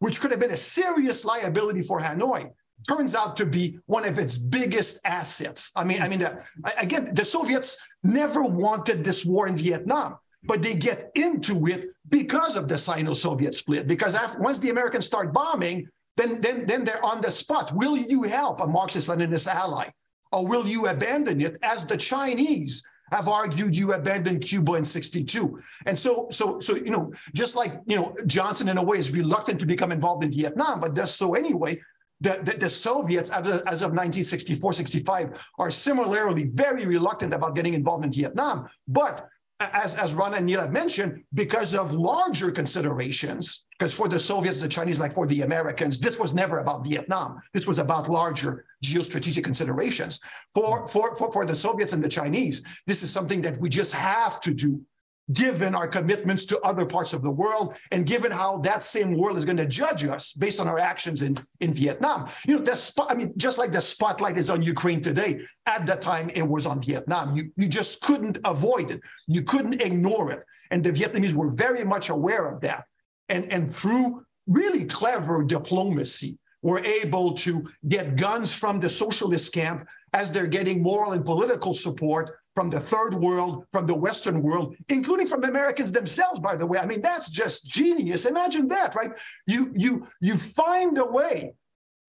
which could have been a serious liability for Hanoi, turns out to be one of its biggest assets. I mean, I mean, uh, again, the Soviets never wanted this war in Vietnam, but they get into it because of the Sino-Soviet split. Because after, once the Americans start bombing, then, then, then they're on the spot. Will you help a Marxist-Leninist ally? Or will you abandon it, as the Chinese have argued you abandoned Cuba in sixty-two? And so, so, so you know, just like, you know, Johnson, in a way, is reluctant to become involved in Vietnam, but does so anyway. The, the, the Soviets, as of, as of nineteen sixty-four, sixty-five, are similarly very reluctant about getting involved in Vietnam. But as, as Ron and Neil have mentioned, because of larger considerations, because for the Soviets, the Chinese, like for the Americans, this was never about Vietnam. This was about larger geostrategic considerations. For, for, for, for the Soviets and the Chinese, this is something that we just have to do, given our commitments to other parts of the world, and given how that same world is going to judge us based on our actions in, in Vietnam. You know, that's, I mean, just like the spotlight is on Ukraine today, at that time it was on Vietnam. You, you just couldn't avoid it. You couldn't ignore it. And the Vietnamese were very much aware of that. And, and through really clever diplomacy, were able to get guns from the socialist camp as they're getting moral and political support from the third world, from the Western world, including from Americans themselves, by the way. I mean, that's just genius. Imagine that, right? You you you find a way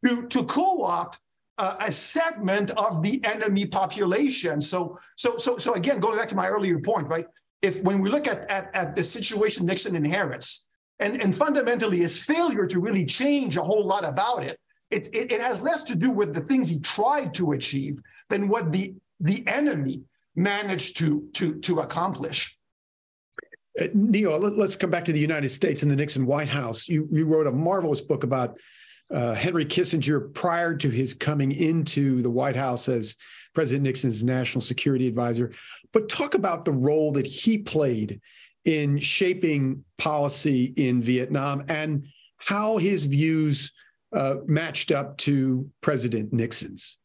to, to co-opt uh, a segment of the enemy population. So so so so again, going back to my earlier point, right? If when we look at at, at the situation Nixon inherits, and, and fundamentally his failure to really change a whole lot about it, it, it, it has less to do with the things he tried to achieve than what the the enemy managed to to to accomplish. Uh, Neil, let, let's come back to the United States and the Nixon White House. You you wrote a marvelous book about uh, Henry Kissinger prior to his coming into the White House as President Nixon's national security advisor. But talk about the role that he played in shaping policy in Vietnam and how his views uh, matched up to President Nixon's.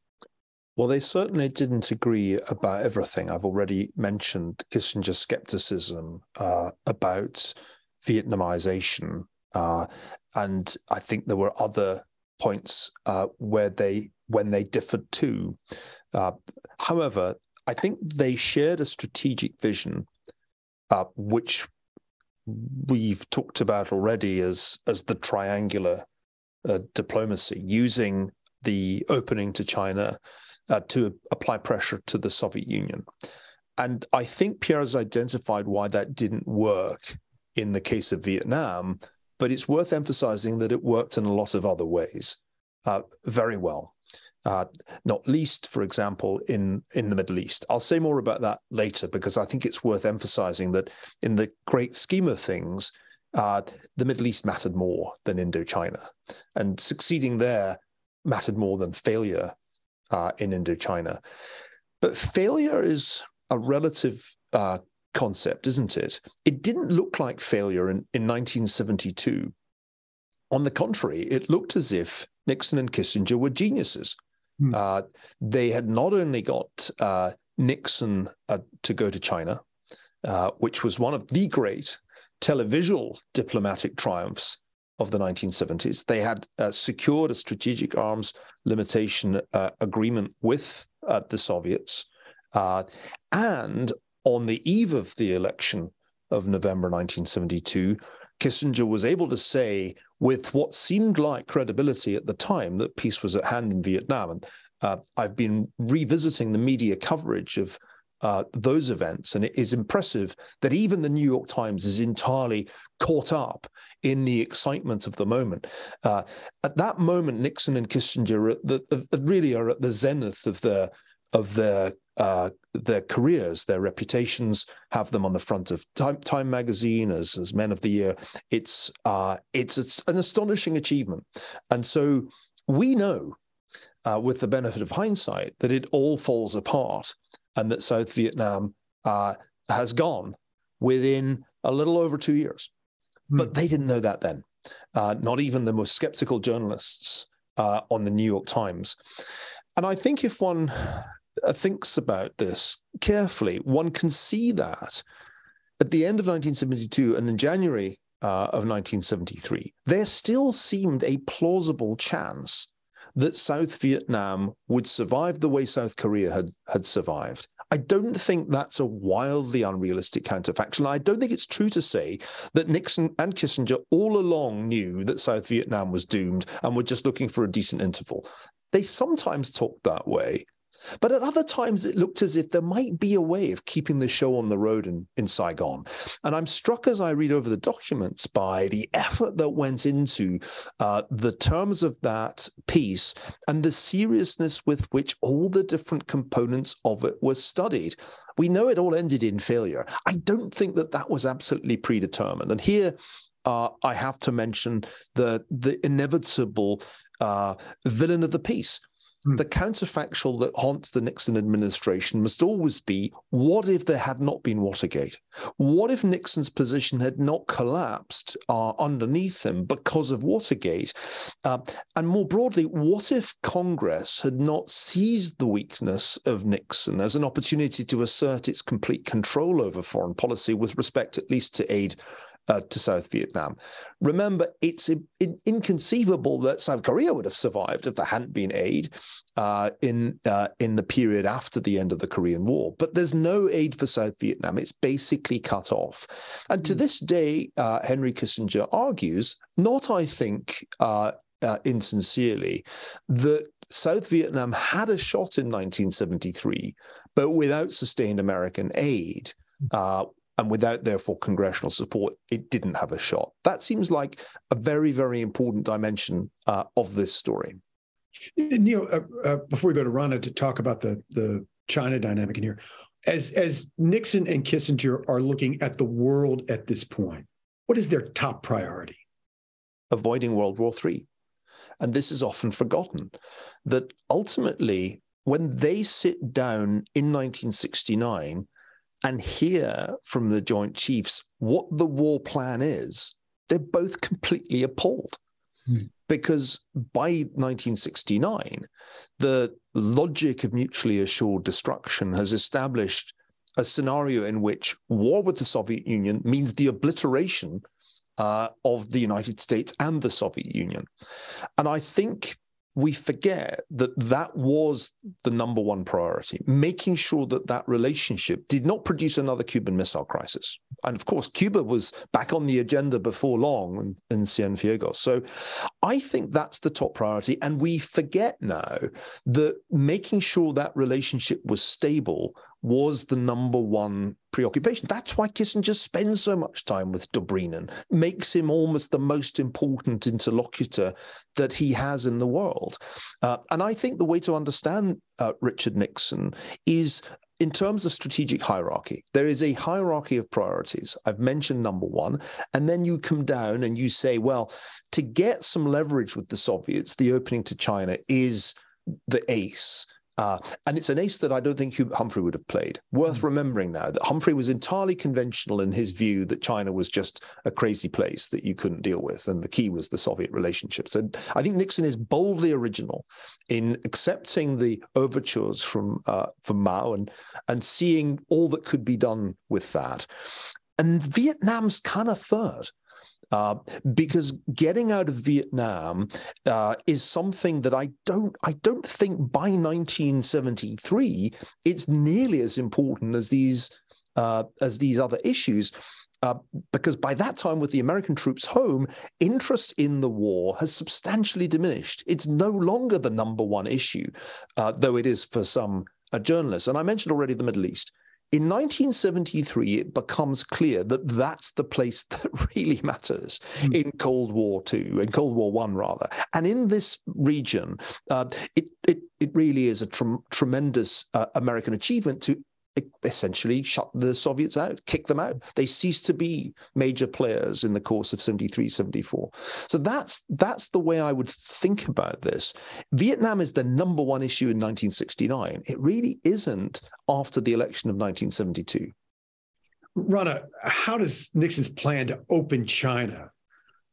Well, they certainly didn't agree about everything. I've already mentioned Kissinger's skepticism uh, about Vietnamization. Uh, and I think there were other points uh, where they, when they differed too. Uh, however, I think they shared a strategic vision, uh, which we've talked about already as, as the triangular uh, diplomacy, using the opening to China Uh, to apply pressure to the Soviet Union. And I think Pierre has identified why that didn't work in the case of Vietnam, but it's worth emphasizing that it worked in a lot of other ways uh, very well, uh, not least, for example, in, in the Middle East. I'll say more about that later, because I think it's worth emphasizing that in the great scheme of things, uh, the Middle East mattered more than Indochina, and succeeding there mattered more than failure Uh, in Indochina. But failure is a relative uh, concept, isn't it? It didn't look like failure in, in nineteen seventy-two. On the contrary, it looked as if Nixon and Kissinger were geniuses. Mm. Uh, they had not only got uh, Nixon uh, to go to China, uh, which was one of the great televisual diplomatic triumphs of the nineteen seventies. They had uh, secured a strategic arms limitation uh, agreement with uh, the Soviets. Uh, and on the eve of the election of November nineteen seventy-two, Kissinger was able to say, with what seemed like credibility at the time, that peace was at hand in Vietnam. And uh, I've been revisiting the media coverage of Uh, those events, and it is impressive that even the New York Times is entirely caught up in the excitement of the moment. Uh, at that moment, Nixon and Kissinger are the, uh, really are at the zenith of their of their uh, their careers. Their reputations have them on the front of Time, Time magazine as as Men of the Year. It's uh, it's, it's an astonishing achievement, and so we know, uh, with the benefit of hindsight, that it all falls apart, and that South Vietnam uh, has gone within a little over two years. Mm. But they didn't know that then, uh, not even the most skeptical journalists uh, on the New York Times. And I think if one thinks about this carefully, one can see that at the end of nineteen seventy-two and in January uh, of nineteen seventy-three, there still seemed a plausible chance that South Vietnam would survive the way South Korea had, had survived. I don't think that's a wildly unrealistic counterfactual. I don't think it's true to say that Nixon and Kissinger all along knew that South Vietnam was doomed and were just looking for a decent interval. They sometimes talked that way, But at other times, it looked as if there might be a way of keeping the show on the road in, in Saigon. And I'm struck as I read over the documents by the effort that went into uh, the terms of that peace and the seriousness with which all the different components of it were studied. We know it all ended in failure. I don't think that that was absolutely predetermined. And here uh, I have to mention the, the inevitable uh, villain of the peace. The counterfactual that haunts the Nixon administration must always be, what if there had not been Watergate? What if Nixon's position had not collapsed uh, underneath him because of Watergate? Uh, and more broadly, what if Congress had not seized the weakness of Nixon as an opportunity to assert its complete control over foreign policy with respect at least to aid Uh, to South Vietnam? Remember, it's in, in, inconceivable that South Korea would have survived if there hadn't been aid uh, in uh, in the period after the end of the Korean War. But there's no aid for South Vietnam. It's basically cut off. And to this day, uh, Henry Kissinger argues, not I think uh, uh, insincerely, that South Vietnam had a shot in nineteen seventy-three, but without sustained American aid, uh, and without, therefore, congressional support, it didn't have a shot. That seems like a very, very important dimension uh, of this story. Neil, uh, uh, before we go to Rana to talk about the, the China dynamic in here, as, as Nixon and Kissinger are looking at the world at this point, what is their top priority? Avoiding World War Three. And this is often forgotten, that ultimately, when they sit down in nineteen sixty-nine, and hear from the Joint Chiefs what the war plan is, they're both completely appalled. Mm. Because by nineteen sixty-nine, the logic of mutually assured destruction has established a scenario in which war with the Soviet Union means the obliteration uh, of the United States and the Soviet Union. And I think we forget that that was the number one priority, making sure that that relationship did not produce another Cuban Missile Crisis. And of course, Cuba was back on the agenda before long in, in Cienfuegos. So I think that's the top priority. And we forget now that making sure that relationship was stable was the number one preoccupation. That's why Kissinger spends so much time with Dobrynin, makes him almost the most important interlocutor that he has in the world. Uh, and I think the way to understand uh, Richard Nixon is in terms of strategic hierarchy. There is a hierarchy of priorities. I've mentioned number one, and then you come down and you say, well, to get some leverage with the Soviets, the opening to China is the ace. Uh, and it's an ace that I don't think Humphrey would have played. Worth remembering now that Humphrey was entirely conventional in his view that China was just a crazy place that you couldn't deal with, and the key was the Soviet relationship. So I think Nixon is boldly original in accepting the overtures from uh, from Mao and and seeing all that could be done with that. And Vietnam's kind of third. Uh, because getting out of Vietnam uh, is something that I don't, I don't think by nineteen seventy-three it's nearly as important as these uh, as these other issues, uh, because by that time, with the American troops home, interest in the war has substantially diminished. It's no longer the number one issue, uh, though it is for some uh, journalists. And I mentioned already the Middle East. In nineteen seventy-three, it becomes clear that that's the place that really matters in Cold War Two, in Cold War One rather, and in this region, uh, it, it it really is a tr tremendous uh, American achievement to essentially shut the Soviets out, kick them out. They ceased to be major players in the course of seventy-three, seventy-four. So that's that's the way I would think about this. Vietnam is the number one issue in nineteen sixty-nine. It really isn't after the election of nineteen seventy-two. Rana, how does Nixon's plan to open China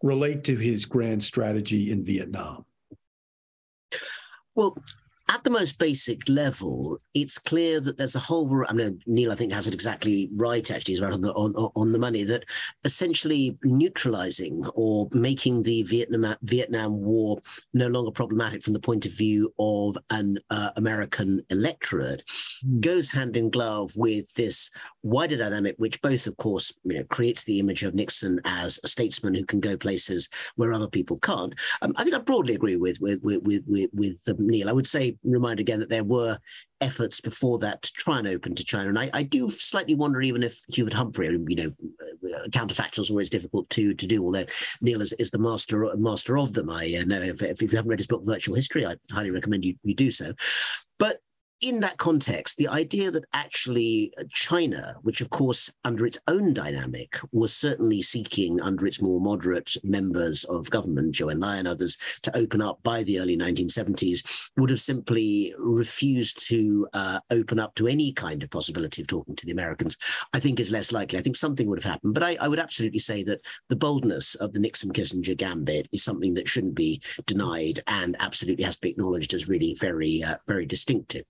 relate to his grand strategy in Vietnam? Well, at the most basic level, it's clear that there's a whole. I mean, Neil, I think, has it exactly right. Actually, is right on the on, on the money. That essentially neutralizing or making the Vietnam Vietnam War no longer problematic from the point of view of an uh, American electorate mm. goes hand in glove with this wider dynamic, which both, of course, you know, creates the image of Nixon as a statesman who can go places where other people can't. Um, I think I broadly agree with with with with, with, with um, Neil. I would say remind again that there were efforts before that to try and open to China. And I, I do slightly wonder, even if Hubert Humphrey, you know, counterfactual is always difficult to, to do, although Neil is, is the master master of them. I know if, if you haven't read his book, Virtual History, I highly recommend you, you do so. But in that context, the idea that actually China, which of course under its own dynamic was certainly seeking under its more moderate members of government, Zhou Enlai and others, to open up by the early nineteen seventies, would have simply refused to uh, open up to any kind of possibility of talking to the Americans, I think is less likely. I think something would have happened. But I, I would absolutely say that the boldness of the Nixon-Kissinger gambit is something that shouldn't be denied and absolutely has to be acknowledged as really very, uh, very distinctive.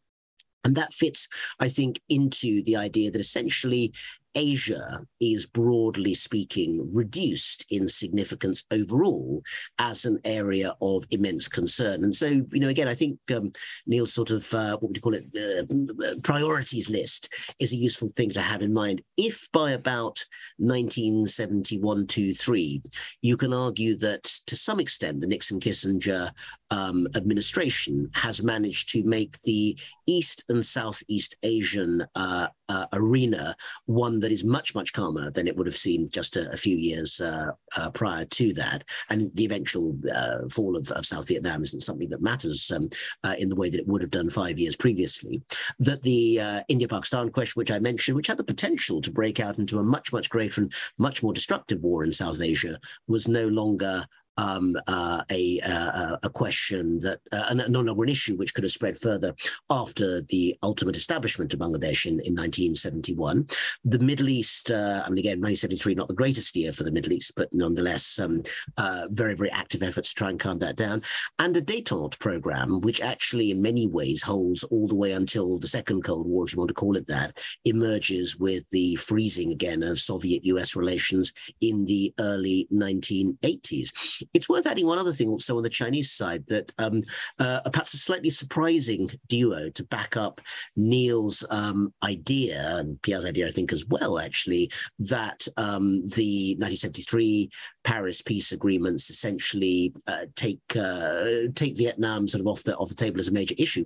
And that fits, I think, into the idea that essentially Asia is, broadly speaking, reduced in significance overall as an area of immense concern. And so, you know, again, I think um, Neil's sort of, uh, what would you call it, uh, priorities list is a useful thing to have in mind. If by about nineteen seventy-one, two, three, you can argue that to some extent the Nixon-Kissinger um, administration has managed to make the East and Southeast Asian uh, uh, arena one that is much, much calmer than it would have seemed just a, a few years uh, uh, prior to that. And the eventual uh, fall of, of South Vietnam isn't something that matters um, uh, in the way that it would have done five years previously. That the uh, India-Pakistan question, which I mentioned, which had the potential to break out into a much, much greater and much more destructive war in South Asia, was no longer Um, uh, a, uh, a question that, uh, no, no, an issue which could have spread further after the ultimate establishment of Bangladesh in, in nineteen seventy-one. The Middle East, uh, I mean, again, nineteen seventy-three, not the greatest year for the Middle East, but nonetheless, um, uh, very, very active efforts to try and calm that down. And a détente program, which actually in many ways holds all the way until the Second Cold War, if you want to call it that, emerges with the freezing again of Soviet-U S relations in the early nineteen eighties. It's worth adding one other thing also on the Chinese side, that um, uh, perhaps a slightly surprising duo to back up Neil's um, idea, and Pierre's idea, I think, as well, actually, that um, the nineteen seventy-three Paris peace agreements essentially uh, take uh, take Vietnam sort of off the, off the table as a major issue.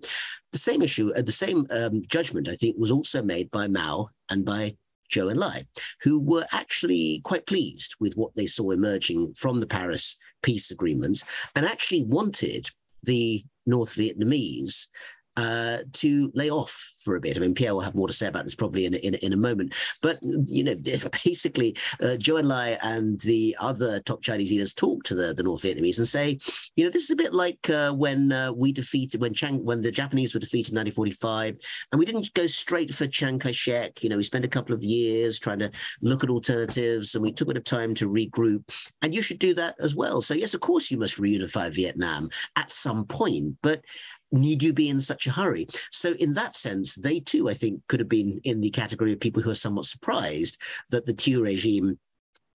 The same issue, uh, the same um, judgment, I think, was also made by Mao and by Zhou Enlai, who were actually quite pleased with what they saw emerging from the Paris peace agreements, and actually wanted the North Vietnamese uh, to lay off for a bit. I mean, Pierre will have more to say about this probably in, in, in a moment. But, you know, basically, uh, Zhou Enlai and the other top Chinese leaders talk to the, the North Vietnamese and say, you know, this is a bit like uh, when uh, we defeated, when Chiang, when the Japanese were defeated in nineteen forty-five, and we didn't go straight for Chiang Kai-shek. You know, we spent a couple of years trying to look at alternatives, and we took a bit of time to regroup. And you should do that as well. So, yes, of course, you must reunify Vietnam at some point, but need you be in such a hurry? So in that sense, they too, I think, could have been in the category of people who are somewhat surprised that the Thieu regime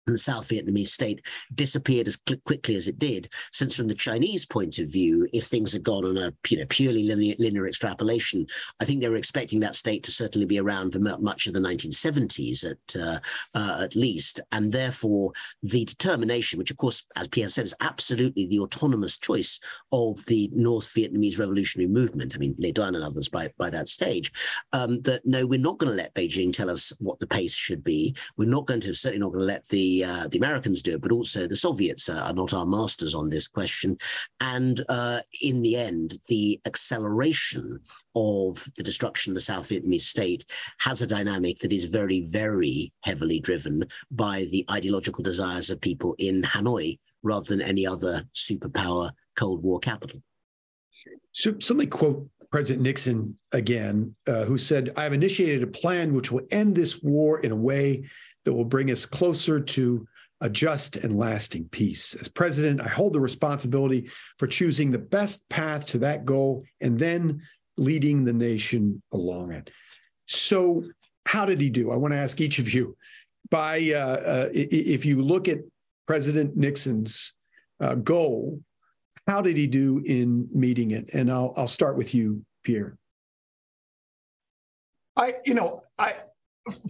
and the South Vietnamese state disappeared as quickly as it did, since from the Chinese point of view, if things had gone on a you know, purely linear, linear extrapolation, I think they were expecting that state to certainly be around for much of the nineteen seventies at, uh, uh, at least. And therefore, the determination, which of course, as Pierre said, is absolutely the autonomous choice of the North Vietnamese revolutionary movement, I mean, Lê Duẩn and others by, by that stage, um, that no, we're not going to let Beijing tell us what the pace should be. We're not going to, certainly not going to let the Uh, the Americans do it, but also the Soviets uh, are not our masters on this question. And uh, in the end, the acceleration of the destruction of the South Vietnamese state has a dynamic that is very, very heavily driven by the ideological desires of people in Hanoi rather than any other superpower Cold War capital. So let me quote President Nixon again, uh, who said, "I have initiated a plan which will end this war in a way that will bring us closer to a just and lasting peace. As president, I hold the responsibility for choosing the best path to that goal and then leading the nation along it." So how did he do? I want to ask each of you, by uh, uh, if you look at President Nixon's uh, goal, how did he do in meeting it? And I'll, I'll start with you, Pierre. I, you know, I...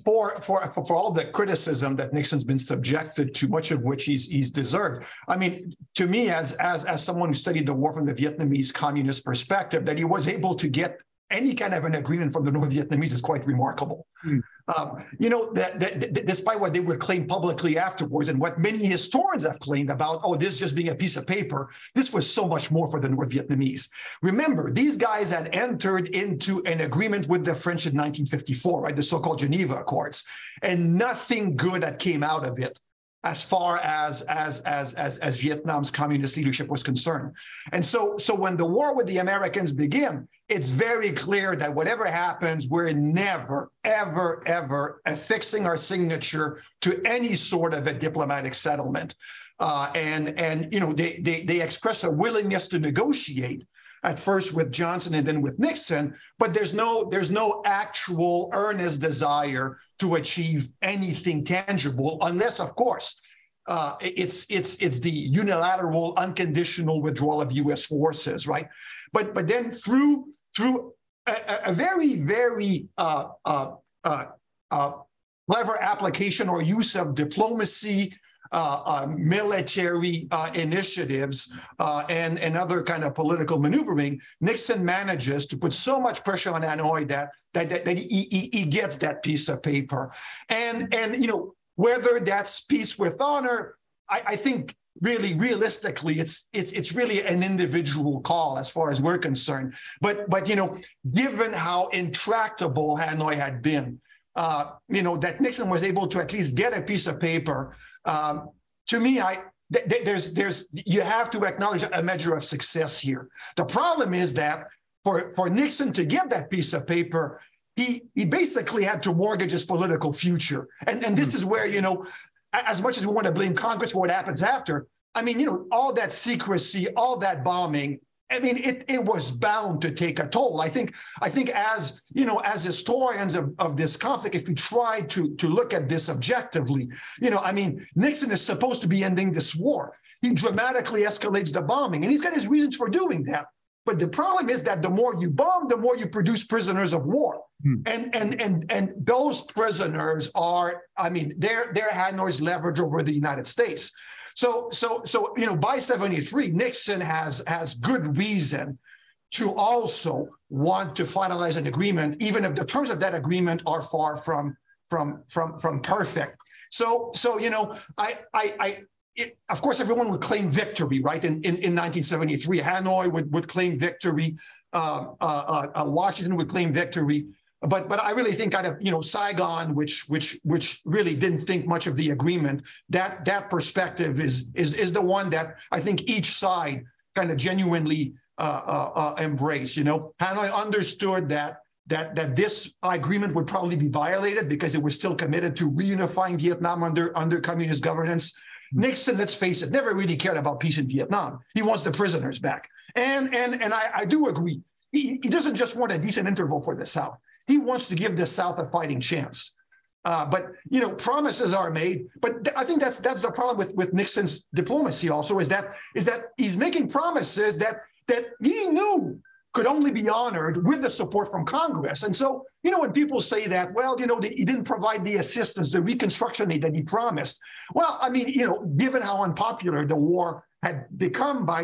for, for, for all the criticism that Nixon's been subjected to, much of which he's, he's deserved. I mean, to me, as, as, as someone who studied the war from the Vietnamese communist perspective, that he was able to get any kind of an agreement from the North Vietnamese is quite remarkable. Mm. Um, you know, that, that, that despite what they would claim publicly afterwards and what many historians have claimed about, oh, this just being a piece of paper, this was so much more for the North Vietnamese. Remember, these guys had entered into an agreement with the French in nineteen fifty-four, right, the so-called Geneva Accords, and nothing good that came out of it as far as, as, as, as, as Vietnam's communist leadership was concerned. And so, so when the war with the Americans began, it's very clear that whatever happens, we're never, ever, ever affixing our signature to any sort of a diplomatic settlement. Uh, and, and you know, they, they, they express a willingness to negotiate, at first with Johnson and then with Nixon, but there's no there's no actual earnest desire to achieve anything tangible, unless, of course, uh, it's it's it's the unilateral, unconditional withdrawal of U S forces, right? But but then through through a, a very very uh, uh, uh, uh, clever application or use of diplomacy, Uh, uh, military uh, initiatives uh, and, and other kind of political maneuvering, Nixon manages to put so much pressure on Hanoi that that, that, that he, he, he gets that piece of paper. And, and you know, whether that's peace with honor, I, I think really realistically, it's it's it's really an individual call as far as we're concerned. But, but you know, given how intractable Hanoi had been, uh, you know, that Nixon was able to at least get a piece of paper. Um, to me, I th th there's there's you have to acknowledge a measure of success here. The problem is that for for Nixon to get that piece of paper, he he basically had to mortgage his political future, and and this mm. is where, you know, as much as we want to blame Congress for what happens after, I mean, you know, all that secrecy, all that bombing, I mean, it it was bound to take a toll. I think I think as you know, as historians of, of this conflict, if we try to to look at this objectively, you know, I mean, Nixon is supposed to be ending this war. He dramatically escalates the bombing, and he's got his reasons for doing that. But the problem is that the more you bomb, the more you produce prisoners of war, hmm. and and and and those prisoners are, I mean, they're they're Hanoi's leverage over the United States. So, so, so, you know, by seventy-three, Nixon has has good reason to also want to finalize an agreement, even if the terms of that agreement are far from from from from perfect. So, so, you know, I, I, I it, of course, everyone would claim victory, right? In in, in nineteen seventy-three, Hanoi would would claim victory, uh, uh, uh, Washington would claim victory. But but I really think kind of, you know, Saigon, which which which really didn't think much of the agreement, that that perspective is is is the one that I think each side kind of genuinely uh, uh, uh, embraced. You know, Hanoi understood that that that this agreement would probably be violated because it was still committed to reunifying Vietnam under under communist governance. Nixon, let's face it, never really cared about peace in Vietnam. He wants the prisoners back, and and and I, I do agree. He, he doesn't just want a decent interval for the South. He wants to give the South a fighting chance, uh, but you know, promises are made. But th I think that's that's the problem with with Nixon's diplomacy. Also, is that is that he's making promises that that he knew could only be honored with the support from Congress. And so, you know, when people say that, well, you know, they, he didn't provide the assistance, the reconstruction aid that he promised. Well, I mean, you know, given how unpopular the war had become by.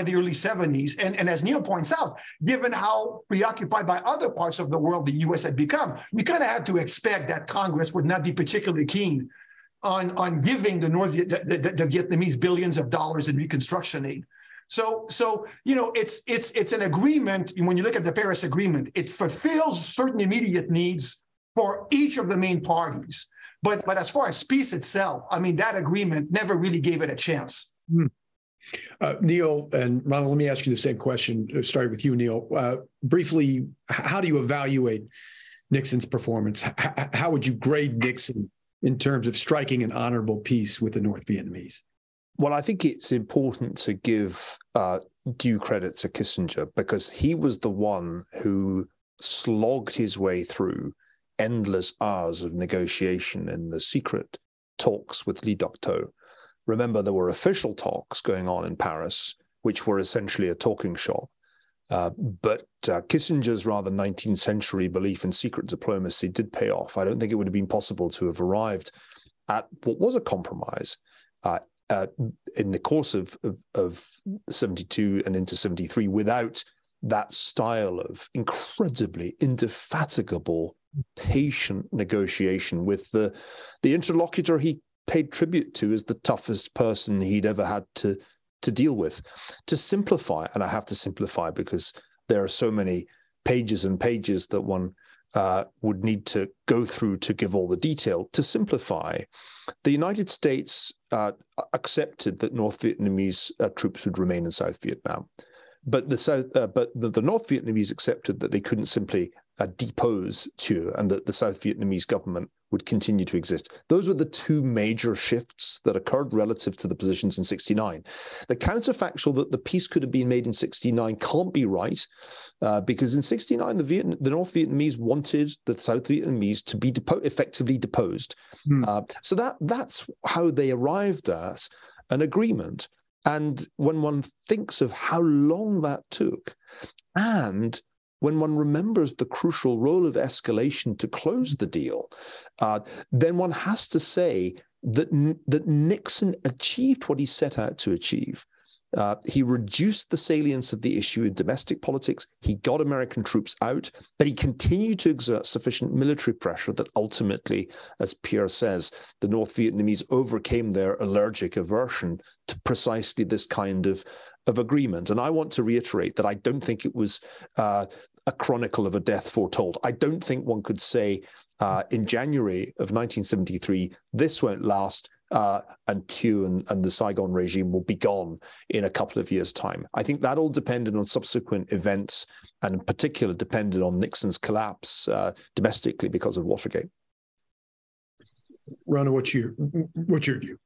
by the early seventies. And, and as Neil points out, given how preoccupied by other parts of the world the U S had become, you kind of had to expect that Congress would not be particularly keen on, on giving the, North, the, the, the Vietnamese billions of dollars in reconstruction aid. So, so you know, it's, it's, it's an agreement, when you look at the Paris Agreement, it fulfills certain immediate needs for each of the main parties. But, but as far as peace itself, I mean, that agreement never really gave it a chance. Mm. Uh, Neil and Ronald, let me ask you the same question, starting with you, Neil. Uh, briefly, how do you evaluate Nixon's performance? H how would you grade Nixon in terms of striking an honorable peace with the North Vietnamese? Well, I think it's important to give uh, due credit to Kissinger, because he was the one who slogged his way through endless hours of negotiation in the secret talks with Lý Đắc Tô. Remember, there were official talks going on in Paris, which were essentially a talking shop. Uh, but uh, Kissinger's rather nineteenth century belief in secret diplomacy did pay off. I don't think it would have been possible to have arrived at what was a compromise uh, uh, in the course of, of, of seventy-two and into seventy-three without that style of incredibly indefatigable, patient negotiation with the, the interlocutor he paid tribute to as the toughest person he'd ever had to to deal with. To simplify, and I have to simplify because there are so many pages and pages that one uh, would need to go through to give all the detail. To simplify, the United States uh, accepted that North Vietnamese uh, troops would remain in South Vietnam, but the South, uh, but the, the North Vietnamese accepted that they couldn't simply uh, depose Thieu and that the South Vietnamese government would continue to exist. Those were the two major shifts that occurred relative to the positions in sixty-nine. The counterfactual that the peace could have been made in sixty-nine can't be right, uh, because in sixty-nine, the, Viet- the North Vietnamese wanted the South Vietnamese to be depo- effectively deposed. Mm. Uh, so that that's how they arrived at an agreement. And when one thinks of how long that took, and when one remembers the crucial role of escalation to close the deal, uh, then one has to say that, that Nixon achieved what he set out to achieve. Uh, he reduced the salience of the issue in domestic politics. He got American troops out, but he continued to exert sufficient military pressure that ultimately, as Pierre says, the North Vietnamese overcame their allergic aversion to precisely this kind of, of agreement. And I want to reiterate that I don't think it was uh, a chronicle of a death foretold. I don't think one could say uh, in January of nineteen seventy-three, this won't last. Uh, and Thieu and, and the Saigon regime will be gone in a couple of years' time. I think that all depended on subsequent events, and in particular depended on Nixon's collapse uh, domestically because of Watergate. Rana, what's your, what's your view?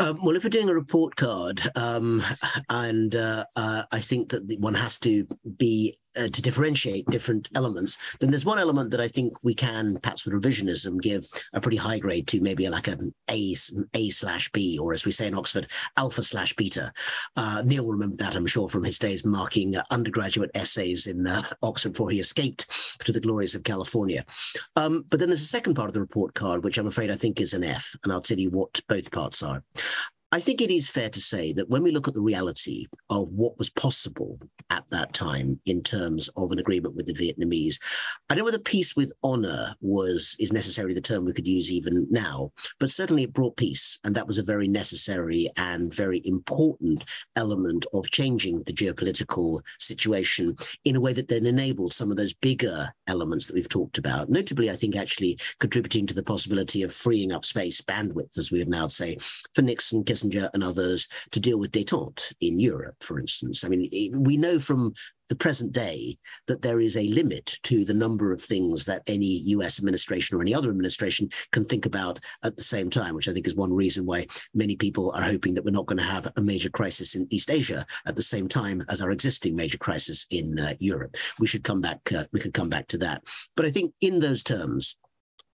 Um, well, if we're doing a report card, um, and uh, uh, I think that one has to be uh, to differentiate different elements, then there's one element that I think we can, perhaps with revisionism, give a pretty high grade to, maybe like an A, A slash B, or as we say in Oxford, alpha slash beta. Uh, Neil will remember that, I'm sure, from his days marking uh, undergraduate essays in uh, Oxford before he escaped to the glories of California. Um, but then there's a second part of the report card, which I'm afraid I think is an F, and I'll tell you what both parts are. I think it is fair to say that when we look at the reality of what was possible at that time in terms of an agreement with the Vietnamese, I don't know whether peace with honor was is necessarily the term we could use even now, but certainly it brought peace, and that was a very necessary and very important element of changing the geopolitical situation in a way that then enabled some of those bigger elements that we've talked about, notably, I think, actually contributing to the possibility of freeing up space, bandwidth, as we would now say, for Nixon, Kissinger, and others to deal with détente in Europe, for instance. I mean, we know from the present day that there is a limit to the number of things that any U S administration or any other administration can think about at the same time, which I think is one reason why many people are hoping that we're not going to have a major crisis in East Asia at the same time as our existing major crisis in uh, Europe. We should come back, uh, we could come back to that. But I think in those terms,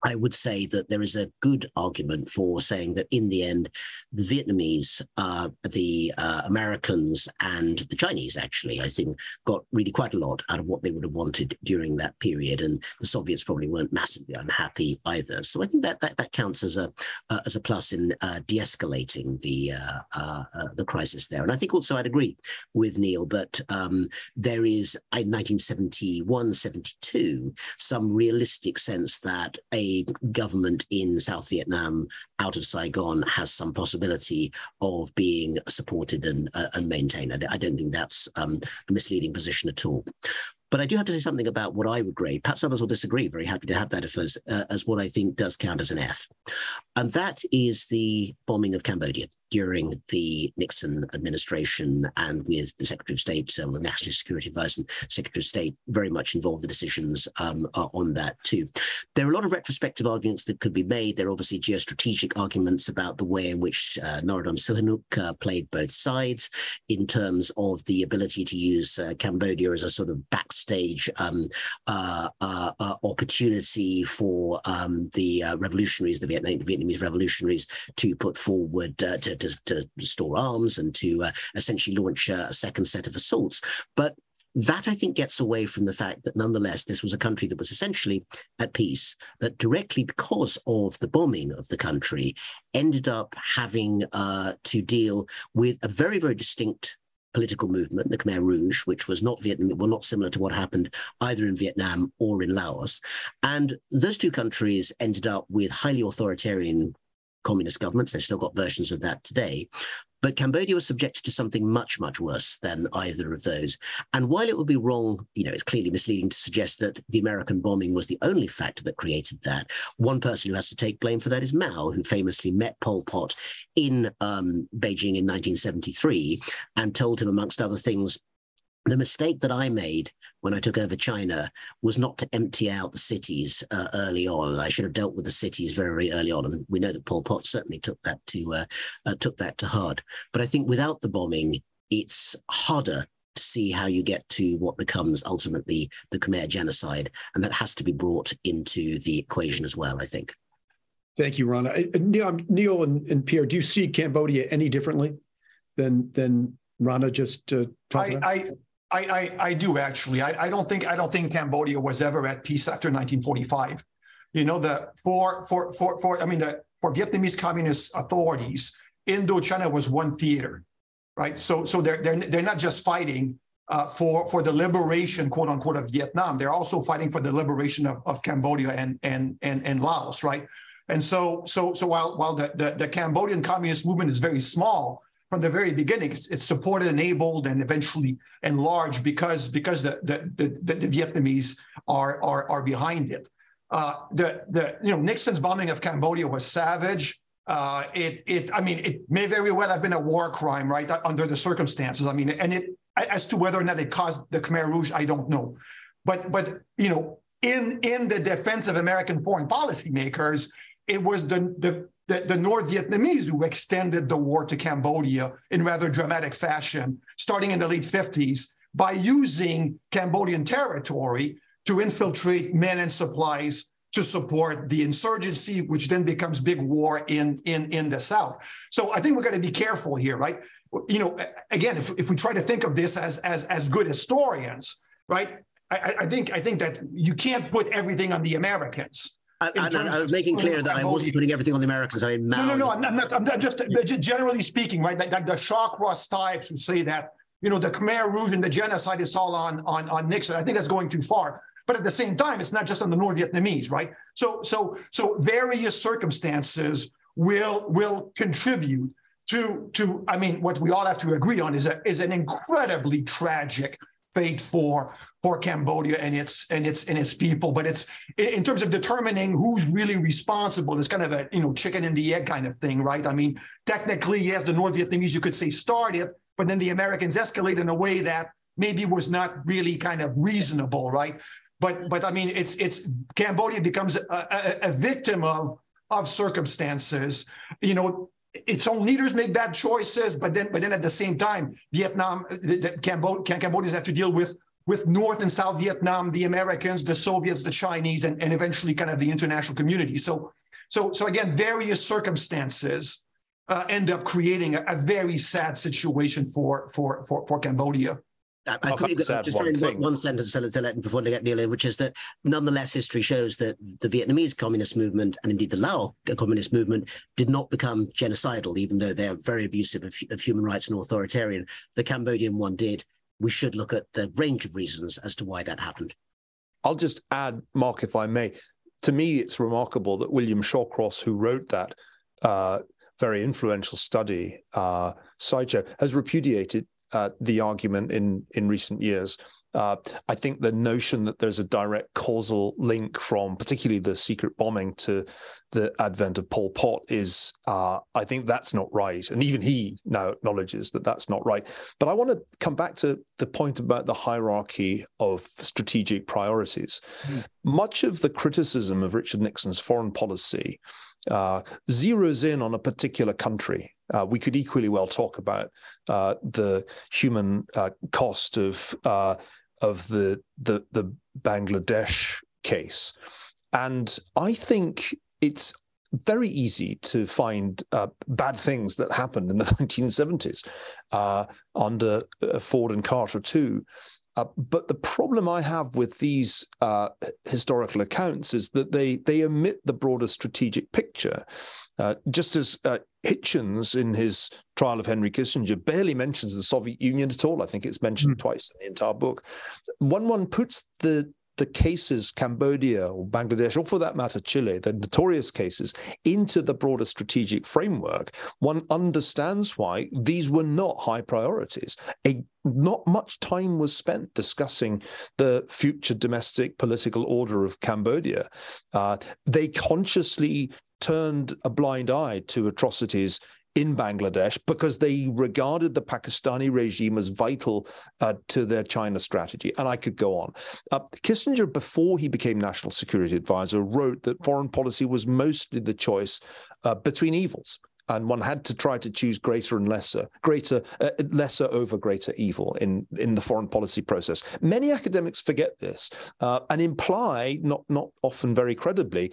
I would say that there is a good argument for saying that in the end, the Vietnamese, uh, the uh, Americans and the Chinese, actually, I think, got really quite a lot out of what they would have wanted during that period. And the Soviets probably weren't massively unhappy either. So I think that that, that counts as a uh, as a plus in uh, de-escalating the, uh, uh, uh, the crisis there. And I think also I'd agree with Neil, but um, there is, in nineteen seventy-one, seventy-two, some realistic sense that a government in South Vietnam, out of Saigon, has some possibility of being supported and, uh, and maintained. I, I don't think that's um, a misleading position at all. But I do have to say something about what I would grade. Perhaps others will disagree. Very happy to have that as, uh, as what I think does count as an F. And that is the bombing of Cambodia during the Nixon administration, and with the Secretary of State, so the National Security Advisor and Secretary of State very much involved in the decisions um, on that too. There are a lot of retrospective arguments that could be made. There are obviously geostrategic arguments about the way in which uh, Norodom Sihanouk uh, played both sides in terms of the ability to use uh, Cambodia as a sort of backstage stage um, uh, uh, uh, opportunity for um, the uh, revolutionaries, the Vietnam, Vietnamese revolutionaries, to put forward, uh, to, to, to store arms and to uh, essentially launch a second set of assaults. But That, I think, gets away from the fact that, nonetheless, this was a country that was essentially at peace, that directly because of the bombing of the country ended up having uh, to deal with a very, very distinct political movement, the Khmer Rouge, which was not Vietnam, well, not similar to what happened either in Vietnam or in Laos. And those two countries ended up with highly authoritarian communist governments. They've still got versions of that today. But Cambodia was subjected to something much, much worse than either of those. And while it would be wrong, you know, it's clearly misleading to suggest that the American bombing was the only factor that created that. One person who has to take blame for that is Mao, who famously met Pol Pot in um, Beijing in nineteen seventy-three and told him, amongst other things, the mistake that I made when I took over China was not to empty out the cities uh, early on. I should have dealt with the cities very, very early on. And we know that Pol Pot certainly took that to uh, uh, took that to heart. But I think without the bombing, it's harder to see how you get to what becomes ultimately the Khmer genocide. And that has to be brought into the equation as well, I think. Thank you, Rana. I, Neil, Neil and, and Pierre, do you see Cambodia any differently than, than Rana just uh, talked about? I, I, I, I, I do actually. I, I don't think I don't think Cambodia was ever at peace after nineteen forty-five. You know, the for for for for I mean the for Vietnamese communist authorities, Indochina was one theater, right? So so they're they're they're not just fighting uh, for for the liberation, quote unquote, of Vietnam. They're also fighting for the liberation of, of Cambodia and and and and Laos, right? And so so so while while the the, the Cambodian communist movement is very small. From the very beginning, it's, it's supported, enabled, and eventually enlarged because because the the the, the Vietnamese are are are behind it. Uh, the the you know Nixon's bombing of Cambodia was savage. Uh, it it I mean it may very well have been a war crime, right? Under the circumstances, I mean, and it as to whether or not it caused the Khmer Rouge, I don't know, but but you know in in the defense of American foreign policy makers, it was the the. The, the North Vietnamese who extended the war to Cambodia in rather dramatic fashion, starting in the late fifties, by using Cambodian territory to infiltrate men and supplies to support the insurgency, which then becomes big war in, in, in the South. So I think we've got to be careful here, right? You know, again, if, if we try to think of this as, as, as good historians, right? I, I think I think that you can't put everything on the Americans. I, I, I, I was making clear that I wasn't putting everything on the Americans. I mean, Mao no, no, no. I'm not. I'm not just, just generally speaking, right? Like, like the Shawcross types who say that you know the Khmer Rouge and the genocide is all on on on Nixon. I think that's going too far. But at the same time, it's not just on the North Vietnamese, right? So, so, so various circumstances will will contribute to to. I mean, what we all have to agree on is a, is an incredibly tragic fate for for Cambodia and its and its and its people, but it's in terms of determining who's really responsible. It's kind of a you know chicken and the egg kind of thing, right? I mean, technically, yes, the North Vietnamese you could say started, but then the Americans escalated in a way that maybe was not really kind of reasonable, right? But but I mean, it's it's Cambodia becomes a, a, a victim of of circumstances, you know. Its own leaders make bad choices, but then, but then at the same time, Vietnam, the, the Cambodia, Cambodians have to deal with with North and South Vietnam, the Americans, the Soviets, the Chinese, and, and eventually kind of the international community. So, so, so again, various circumstances uh, end up creating a, a very sad situation for for for, for Cambodia. I, I could just one, one, one sentence to let before they get Neil in, which is that nonetheless, history shows that the Vietnamese communist movement and indeed the Lao communist movement did not become genocidal, even though they are very abusive of, of human rights and authoritarian. The Cambodian one did. We should look at the range of reasons as to why that happened. I'll just add, Mark, if I may. To me, it's remarkable that William Shawcross, who wrote that uh, very influential study, uh, Sideshow, has repudiated Uh, the argument in, in recent years. Uh, I think the notion that there's a direct causal link from particularly the secret bombing to the advent of Pol Pot is, uh, I think that's not right. And even he now acknowledges that that's not right. But I want to come back to the point about the hierarchy of strategic priorities. Mm. Much of the criticism of Richard Nixon's foreign policy Uh, zeroes in on a particular country. Uh, we could equally well talk about uh, the human uh, cost of uh, of the, the the Bangladesh case, and I think it's very easy to find uh, bad things that happened in the nineteen seventies uh, under Ford and Carter too. Uh, but the problem I have with these uh, historical accounts is that they they omit the broader strategic picture. Uh, just as uh, Hitchens, in his trial of Henry Kissinger, barely mentions the Soviet Union at all. I think it's mentioned mm. twice in the entire book. When one puts the the cases, Cambodia or Bangladesh, or for that matter, Chile, the notorious cases, into the broader strategic framework, one understands why these were not high priorities. A, not much time was spent discussing the future domestic political order of Cambodia. Uh, they consciously turned a blind eye to atrocities in Bangladesh because they regarded the Pakistani regime as vital uh, to their China strategy. And I could go on. Uh, Kissinger, before he became National Security Advisor, wrote that foreign policy was mostly the choice uh, between evils. And one had to try to choose greater and lesser, greater, uh, lesser over greater evil in, in the foreign policy process. Many academics forget this uh, and imply, not, not often very credibly,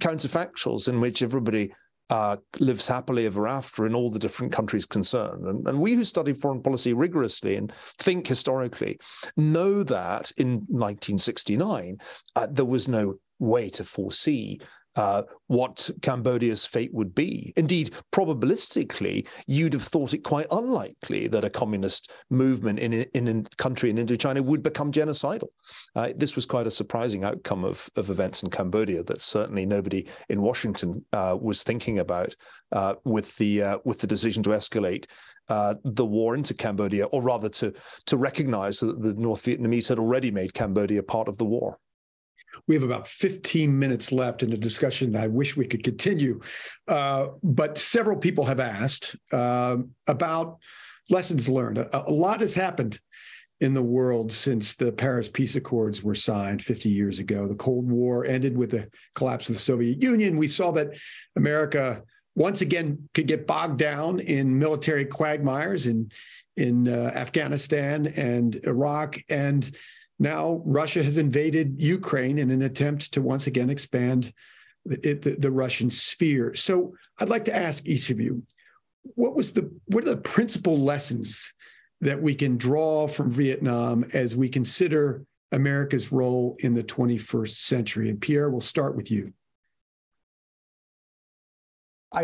counterfactuals in which everybody Uh, lives happily ever after in all the different countries concerned. And, and we who study foreign policy rigorously and think historically know that in nineteen sixty-nine, uh, there was no way to foresee uh, what Cambodia's fate would be. Indeed, probabilistically, you'd have thought it quite unlikely that a communist movement in, in, in a country in Indochina would become genocidal. Uh, this was quite a surprising outcome of, of events in Cambodia that certainly nobody in Washington uh, was thinking about uh, with the uh, with the decision to escalate uh, the war into Cambodia, or rather to, to recognize that the North Vietnamese had already made Cambodia part of the war. We have about fifteen minutes left in a discussion that I wish we could continue, uh, but several people have asked uh, about lessons learned. A, a lot has happened in the world since the Paris Peace Accords were signed fifty years ago. The Cold War ended with the collapse of the Soviet Union. We saw that America once again could get bogged down in military quagmires in, in uh, Afghanistan and Iraq, and now Russia has invaded Ukraine in an attempt to once again expand the, the, the Russian sphere. So I'd like to ask each of you, what was the what are the principal lessons that we can draw from Vietnam as we consider America's role in the twenty-first century? And Pierre, we'll start with you.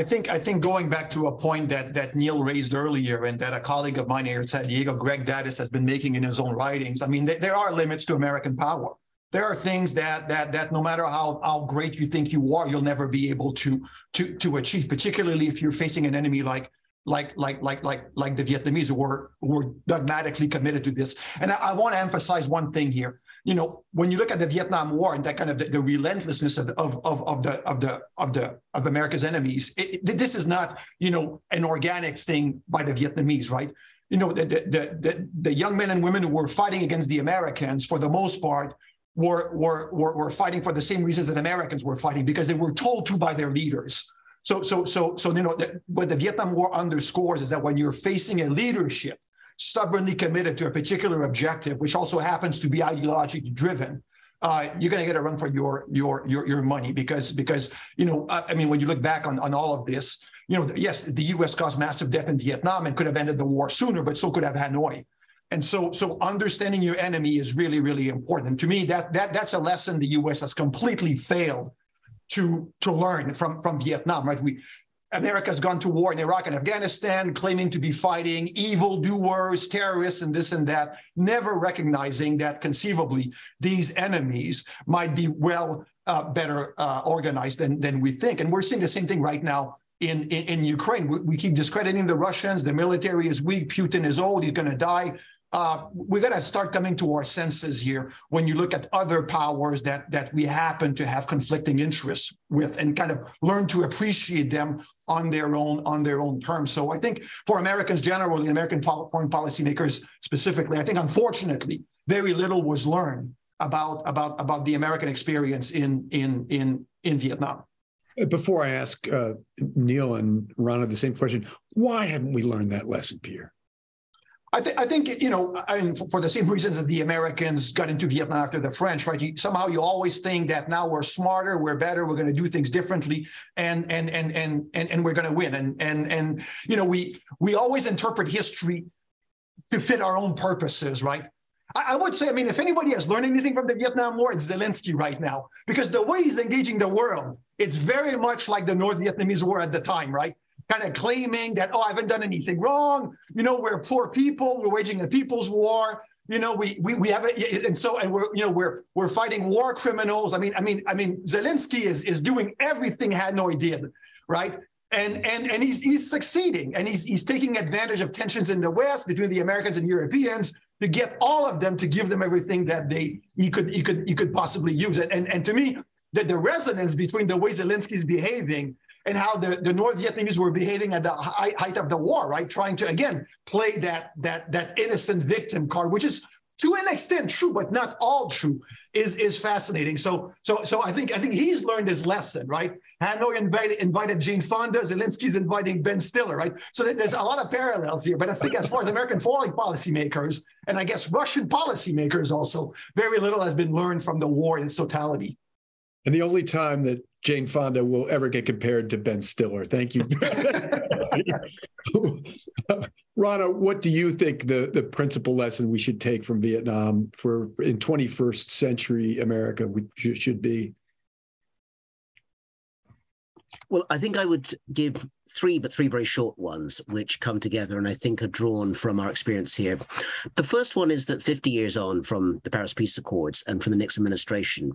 I think I think going back to a point that that Neil raised earlier, and that a colleague of mine here in San Diego, Greg Daddis, has been making in his own writings. I mean, th there are limits to American power. There are things that that that no matter how how great you think you are, you'll never be able to to to achieve. Particularly if you're facing an enemy like like like like like like the Vietnamese, who were who were dogmatically committed to this. And I, I want to emphasize one thing here. You know, when you look at the Vietnam War and that kind of the, the relentlessness of the, of of of the of the of the of America's enemies, it, it, this is not, you know, an organic thing by the Vietnamese, right? You know, the the, the the young men and women who were fighting against the Americans, for the most part, were were were were fighting for the same reasons that Americans were fighting, because they were told to by their leaders. So so so so you know, the, what the Vietnam War underscores is that when you're facing a leadership stubbornly committed to a particular objective, which also happens to be ideologically driven, uh, you're going to get a run for your your your your money, because because you know I mean when you look back on on all of this, you know yes, the U S caused massive death in Vietnam and could have ended the war sooner, but so could have Hanoi, and so so understanding your enemy is really really important. And to me, that that that's a lesson the U S has completely failed to to learn from from Vietnam, right? We. America's gone to war in Iraq and Afghanistan, claiming to be fighting evildoers, terrorists, and this and that, never recognizing that conceivably these enemies might be well uh, better uh, organized than, than we think. And we're seeing the same thing right now in, in, in Ukraine. We, we keep discrediting the Russians. The military is weak. Putin is old. He's going to die. Uh, we're going to start coming to our senses here when you look at other powers that that we happen to have conflicting interests with, and kind of learn to appreciate them on their own on their own terms. So I think for Americans generally, American foreign policymakers specifically, I think unfortunately very little was learned about about about the American experience in in in in Vietnam. Before I ask uh, Neil and Rana the same question, why haven't we learned that lesson, Pierre? I, th I think, you know, I mean, for, for the same reasons that the Americans got into Vietnam after the French, right? You, somehow you always think that now we're smarter, we're better, we're going to do things differently, and and and and and, and we're going to win. And and and you know, we we always interpret history to fit our own purposes, right? I would say, I mean, if anybody has learned anything from the Vietnam War, it's Zelensky right now, because the way he's engaging the world, it's very much like the North Vietnamese War at the time, right? Kind of claiming that, oh, I haven't done anything wrong. You know, we're poor people. We're waging a people's war. You know, we we we haven't, and so and we're you know we're we're fighting war criminals. I mean, I mean, I mean, Zelensky is is doing everything Hanoi did, right? And and and he's he's succeeding, and he's he's taking advantage of tensions in the West between the Americans and Europeans to get all of them to give them everything that they he could he could he could possibly use. And and, and to me, that the resonance between the way Zelensky is behaving and how the, the North Vietnamese were behaving at the high, height of the war, right? Trying to, again, play that, that, that innocent victim card, which is to an extent true, but not all true, is, is fascinating. So, so, so I think, I think he's learned his lesson, right? Hanoi invited, invited Jane Fonda, Zelensky's inviting Ben Stiller, right? So there's a lot of parallels here, but I think as far as American foreign policymakers, and I guess Russian policymakers also, very little has been learned from the war in its totality. And the only time that Jane Fonda will ever get compared to Ben Stiller. Thank you. Rana, what do you think the, the principal lesson we should take from Vietnam for in twenty-first century America should be? Well, I think I would give three, but three very short ones, which come together and I think are drawn from our experience here. The first one is that fifty years on from the Paris Peace Accords and from the Nixon administration,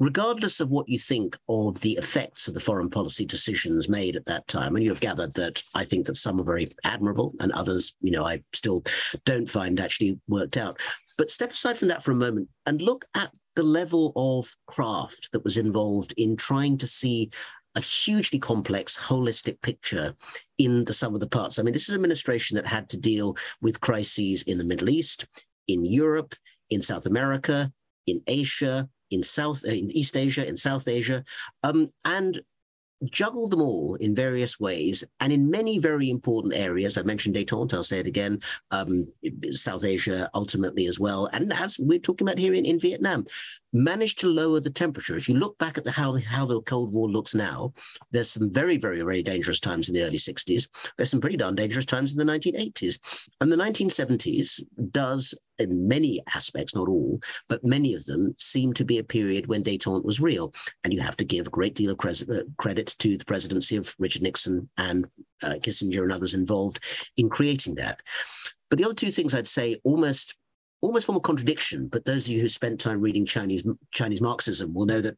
regardless of what you think of the effects of the foreign policy decisions made at that time, and you have gathered that I think that some are very admirable and others, you know, I still don't find actually worked out. But step aside from that for a moment and look at the level of craft that was involved in trying to see a hugely complex, holistic picture in the sum of the parts. I mean, this is an administration that had to deal with crises in the Middle East, in Europe, in South America, in Asia, in South, in East Asia, in South Asia, um, and juggled them all in various ways and in many very important areas. I mentioned détente, I'll say it again, um, South Asia ultimately as well. And as we're talking about here in, in Vietnam, managed to lower the temperature. If you look back at the how, how the Cold War looks now, there's some very, very, very dangerous times in the early sixties. There's some pretty darn dangerous times in the nineteen eighties. And the nineteen seventies does, in many aspects, not all, but many of them, seem to be a period when détente was real. And you have to give a great deal of credit to the presidency of Richard Nixon and uh, Kissinger and others involved in creating that. But the other two things I'd say almost almost form a contradiction, but those of you who spent time reading Chinese Chinese Marxism will know that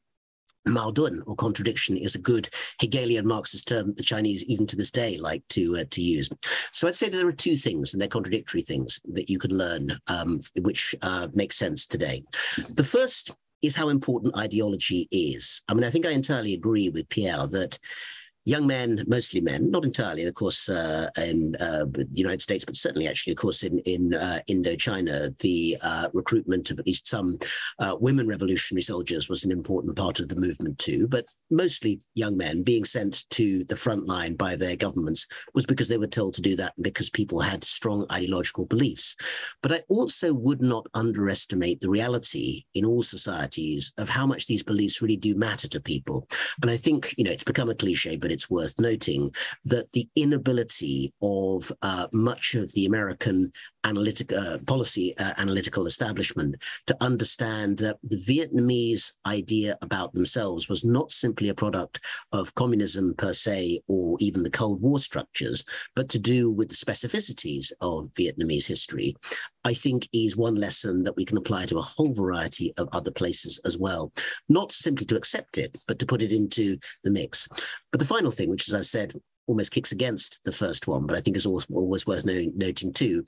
Mao Dun, or contradiction, is a good Hegelian Marxist term that the Chinese, even to this day, like to uh, to use. So I'd say that there are two things, and they're contradictory things, that you can learn, um, which uh, makes sense today. The first is how important ideology is. I mean, I think I entirely agree with Pierre that young men, mostly men, not entirely, of course, uh, in uh, the United States, but certainly, actually, of course, in, in uh, Indochina, the uh, recruitment of at least some uh, women revolutionary soldiers was an important part of the movement too. But mostly young men being sent to the front line by their governments was because they were told to do that and because people had strong ideological beliefs. But I also would not underestimate the reality in all societies of how much these beliefs really do matter to people. And I think, you know, it's become a cliche, but it's worth noting that the inability of uh, much of the American analytic, uh, policy uh, analytical establishment to understand that the Vietnamese idea about themselves was not simply a product of communism per se or even the Cold War structures, but to do with the specificities of Vietnamese history, I think is one lesson that we can apply to a whole variety of other places as well, not simply to accept it, but to put it into the mix. But the final thing, which, as I've said, almost kicks against the first one, but I think is always worth noting too,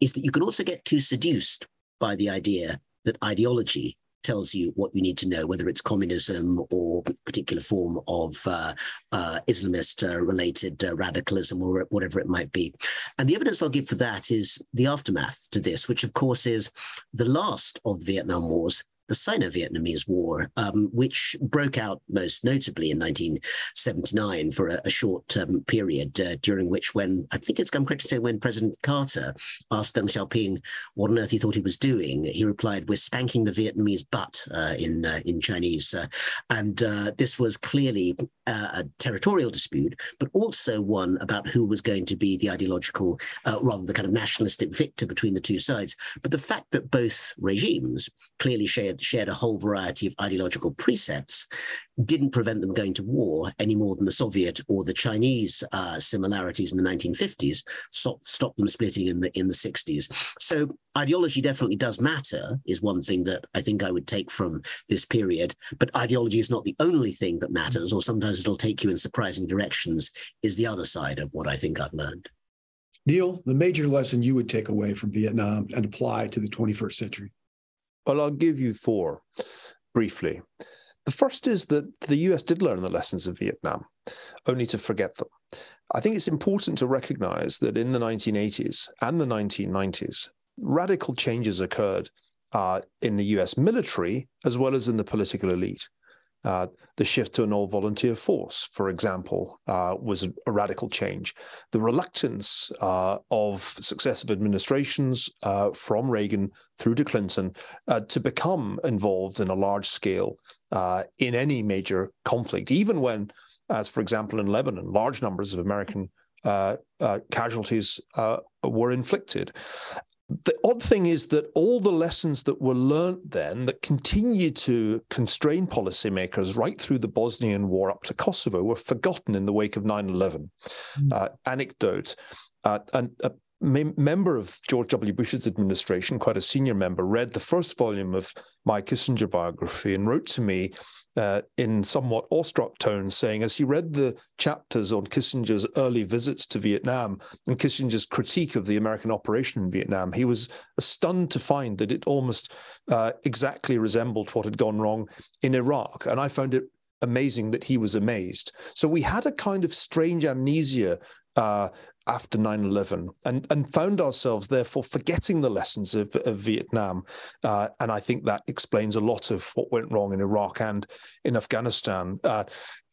is that you can also get too seduced by the idea that ideology tells you what you need to know, whether it's communism or a particular form of uh, uh, Islamist-related uh, uh, radicalism or whatever it might be. And the evidence I'll give for that is the aftermath to this, which, of course, is the last of the Vietnam Wars the Sino-Vietnamese War, um, which broke out most notably in nineteen seventy-nine for a, a short um, period, uh, during which, when, I think it's come correct to say, when President Carter asked Deng Xiaoping what on earth he thought he was doing, he replied, "We're spanking the Vietnamese butt," uh, in, uh, in Chinese. Uh, and uh, this was clearly uh, a territorial dispute, but also one about who was going to be the ideological, uh, rather the kind of nationalistic victor between the two sides. But the fact that both regimes clearly shared, shared a whole variety of ideological precepts didn't prevent them going to war any more than the Soviet or the Chinese uh, similarities in the nineteen fifties stopped, stopped them splitting in the in the sixties. So ideology definitely does matter, is one thing that I think I would take from this period. But ideology is not the only thing that matters, or sometimes it'll take you in surprising directions, is the other side of what I think I've learned. Neil, the major lesson you would take away from Vietnam and apply to the twenty-first century? Well, I'll give you four briefly. The first is that the U S did learn the lessons of Vietnam, only to forget them. I think it's important to recognize that in the nineteen eighties and the nineteen nineties, radical changes occurred uh, in the U S military as well as in the political elite. Uh, the shift to an all-volunteer force, for example, uh, was a radical change. The reluctance uh, of successive administrations uh, from Reagan through to Clinton uh, to become involved in a large scale uh, in any major conflict, even when, as for example in Lebanon, large numbers of American uh, uh, casualties uh, were inflicted. The odd thing is that all the lessons that were learnt then that continue to constrain policymakers right through the Bosnian War up to Kosovo were forgotten in the wake of nine eleven. Mm-hmm. Uh, anecdote, uh, an, a mem- member of George W. Bush's administration, quite a senior member, read the first volume of my Kissinger biography and wrote to me Uh, in somewhat awestruck tone, saying, as he read the chapters on Kissinger's early visits to Vietnam and Kissinger's critique of the American operation in Vietnam, he was stunned to find that it almost uh, exactly resembled what had gone wrong in Iraq. And I found it amazing that he was amazed. So we had a kind of strange amnesia uh, after nine eleven and, and found ourselves, therefore, forgetting the lessons of, of Vietnam. Uh, and I think that explains a lot of what went wrong in Iraq and in Afghanistan. Uh,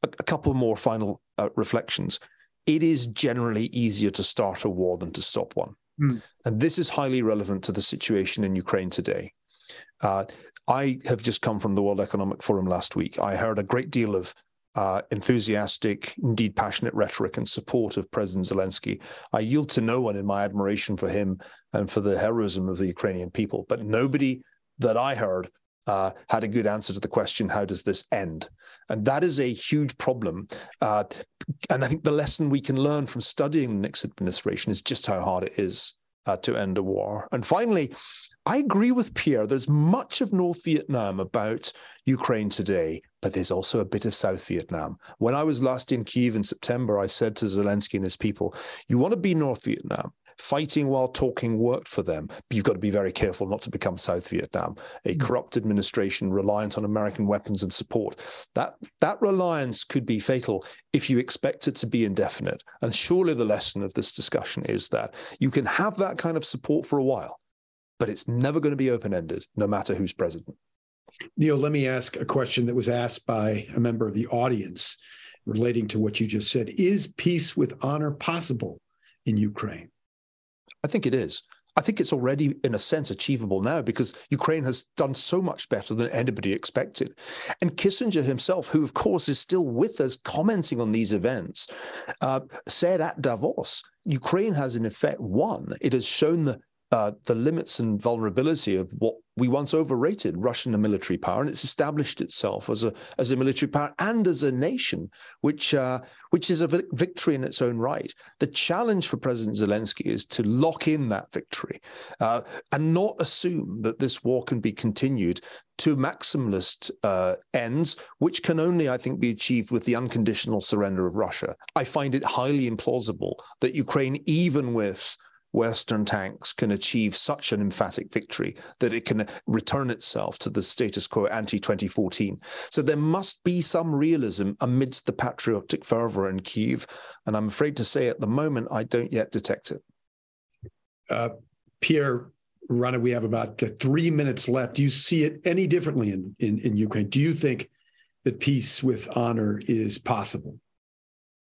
a, a couple more final uh, reflections. It is generally easier to start a war than to stop one. Mm. And this is highly relevant to the situation in Ukraine today. Uh, I have just come from the World Economic Forum last week. I heard a great deal of Uh, enthusiastic, indeed passionate rhetoric and support of President Zelensky. I yield to no one in my admiration for him and for the heroism of the Ukrainian people, but nobody that I heard uh, had a good answer to the question, how does this end? And that is a huge problem. Uh, and I think the lesson we can learn from studying the Nixon administration is just how hard it is uh, to end a war. And finally, I agree with Pierre. There's much of North Vietnam about Ukraine today, but there's also a bit of South Vietnam. When I was last in Kyiv in September, I said to Zelensky and his people, you want to be North Vietnam. Fighting while talking worked for them, but you've got to be very careful not to become South Vietnam, a corrupt administration reliant on American weapons and support. That, that reliance could be fatal if you expect it to be indefinite. And surely the lesson of this discussion is that you can have that kind of support for a while, but it's never going to be open-ended, no matter who's president. Neil, let me ask a question that was asked by a member of the audience relating to what you just said. Is peace with honor possible in Ukraine? I think it is. I think it's already, in a sense, achievable now because Ukraine has done so much better than anybody expected. And Kissinger himself, who, of course, is still with us commenting on these events, uh, said at Davos, Ukraine has, in effect, won. It has shown the Uh, the limits and vulnerability of what we once overrated, Russian military power, and it's established itself as a as a military power and as a nation, which uh, which is a victory in its own right. The challenge for President Zelensky is to lock in that victory uh, and not assume that this war can be continued to maximalist uh, ends, which can only, I think, be achieved with the unconditional surrender of Russia. I find it highly implausible that Ukraine, even with Western tanks, can achieve such an emphatic victory that it can return itself to the status quo ante twenty fourteen. So there must be some realism amidst the patriotic fervor in Kyiv, and I'm afraid to say at the moment I don't yet detect it. Uh, Pierre, Rana, we have about three minutes left. Do you see it any differently in, in, in Ukraine? Do you think that peace with honor is possible?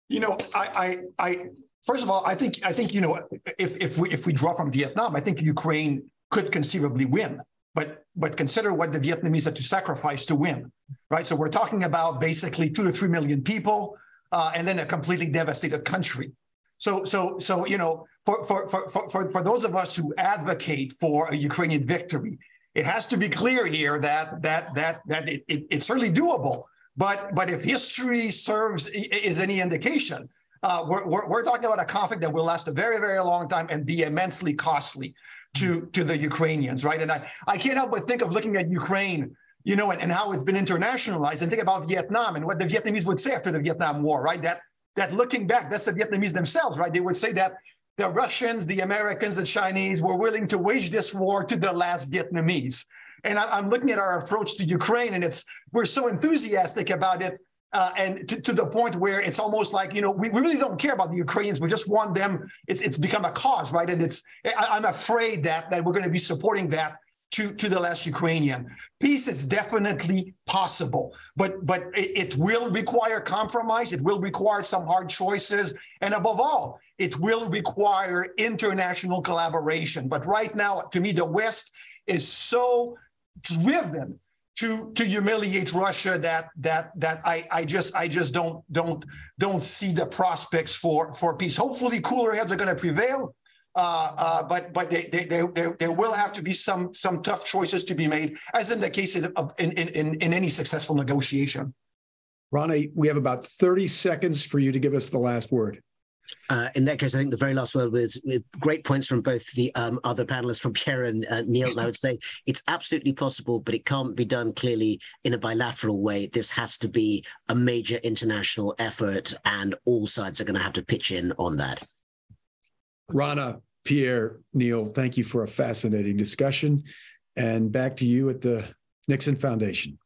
You know, I, I, I first of all, I think, I think, you know, if if we if we draw from Vietnam, I think Ukraine could conceivably win. But but consider what the Vietnamese had to sacrifice to win, right? So we're talking about basically two to three million people, uh, and then a completely devastated country. So so so you know, for for for for for those of us who advocate for a Ukrainian victory, it has to be clear here that that that that it, it, it's certainly doable. But but if history serves is any indication, uh, we're, we're we're talking about a conflict that will last a very very long time and be immensely costly to to the Ukrainians, right? And I, I can't help but think of looking at Ukraine, you know, and, and how it's been internationalized, and think about Vietnam and what the Vietnamese would say after the Vietnam War, right? That that looking back, that's the Vietnamese themselves, right? They would say that the Russians, the Americans, the Chinese were willing to wage this war to the last Vietnamese. And I, I'm looking at our approach to Ukraine, and it's we're so enthusiastic about it, uh, and to, to the point where it's almost like, you know, we, we really don't care about the Ukrainians. We just want them. It's it's become a cause, right? And it's I, I'm afraid that that we're going to be supporting that to to the last Ukrainian. Peace is definitely possible, but but it, it will require compromise. It will require some hard choices, and above all, it will require international collaboration. But right now, to me, the West is so driven to to humiliate Russia that that that I I just I just don't don't don't see the prospects for for peace. Hopefully, cooler heads are going to prevail, uh, uh, but but they they there there will have to be some some tough choices to be made, as in the case of in in in, in any successful negotiation. Rana, we have about thirty seconds for you to give us the last word. Uh, in that case, I think the very last word was with great points from both the um, other panelists, from Pierre and uh, Neil. And I would say it's absolutely possible, but it can't be done clearly in a bilateral way. This has to be a major international effort, and all sides are going to have to pitch in on that. Rana, Pierre, Neil, thank you for a fascinating discussion. And back to you at the Nixon Foundation.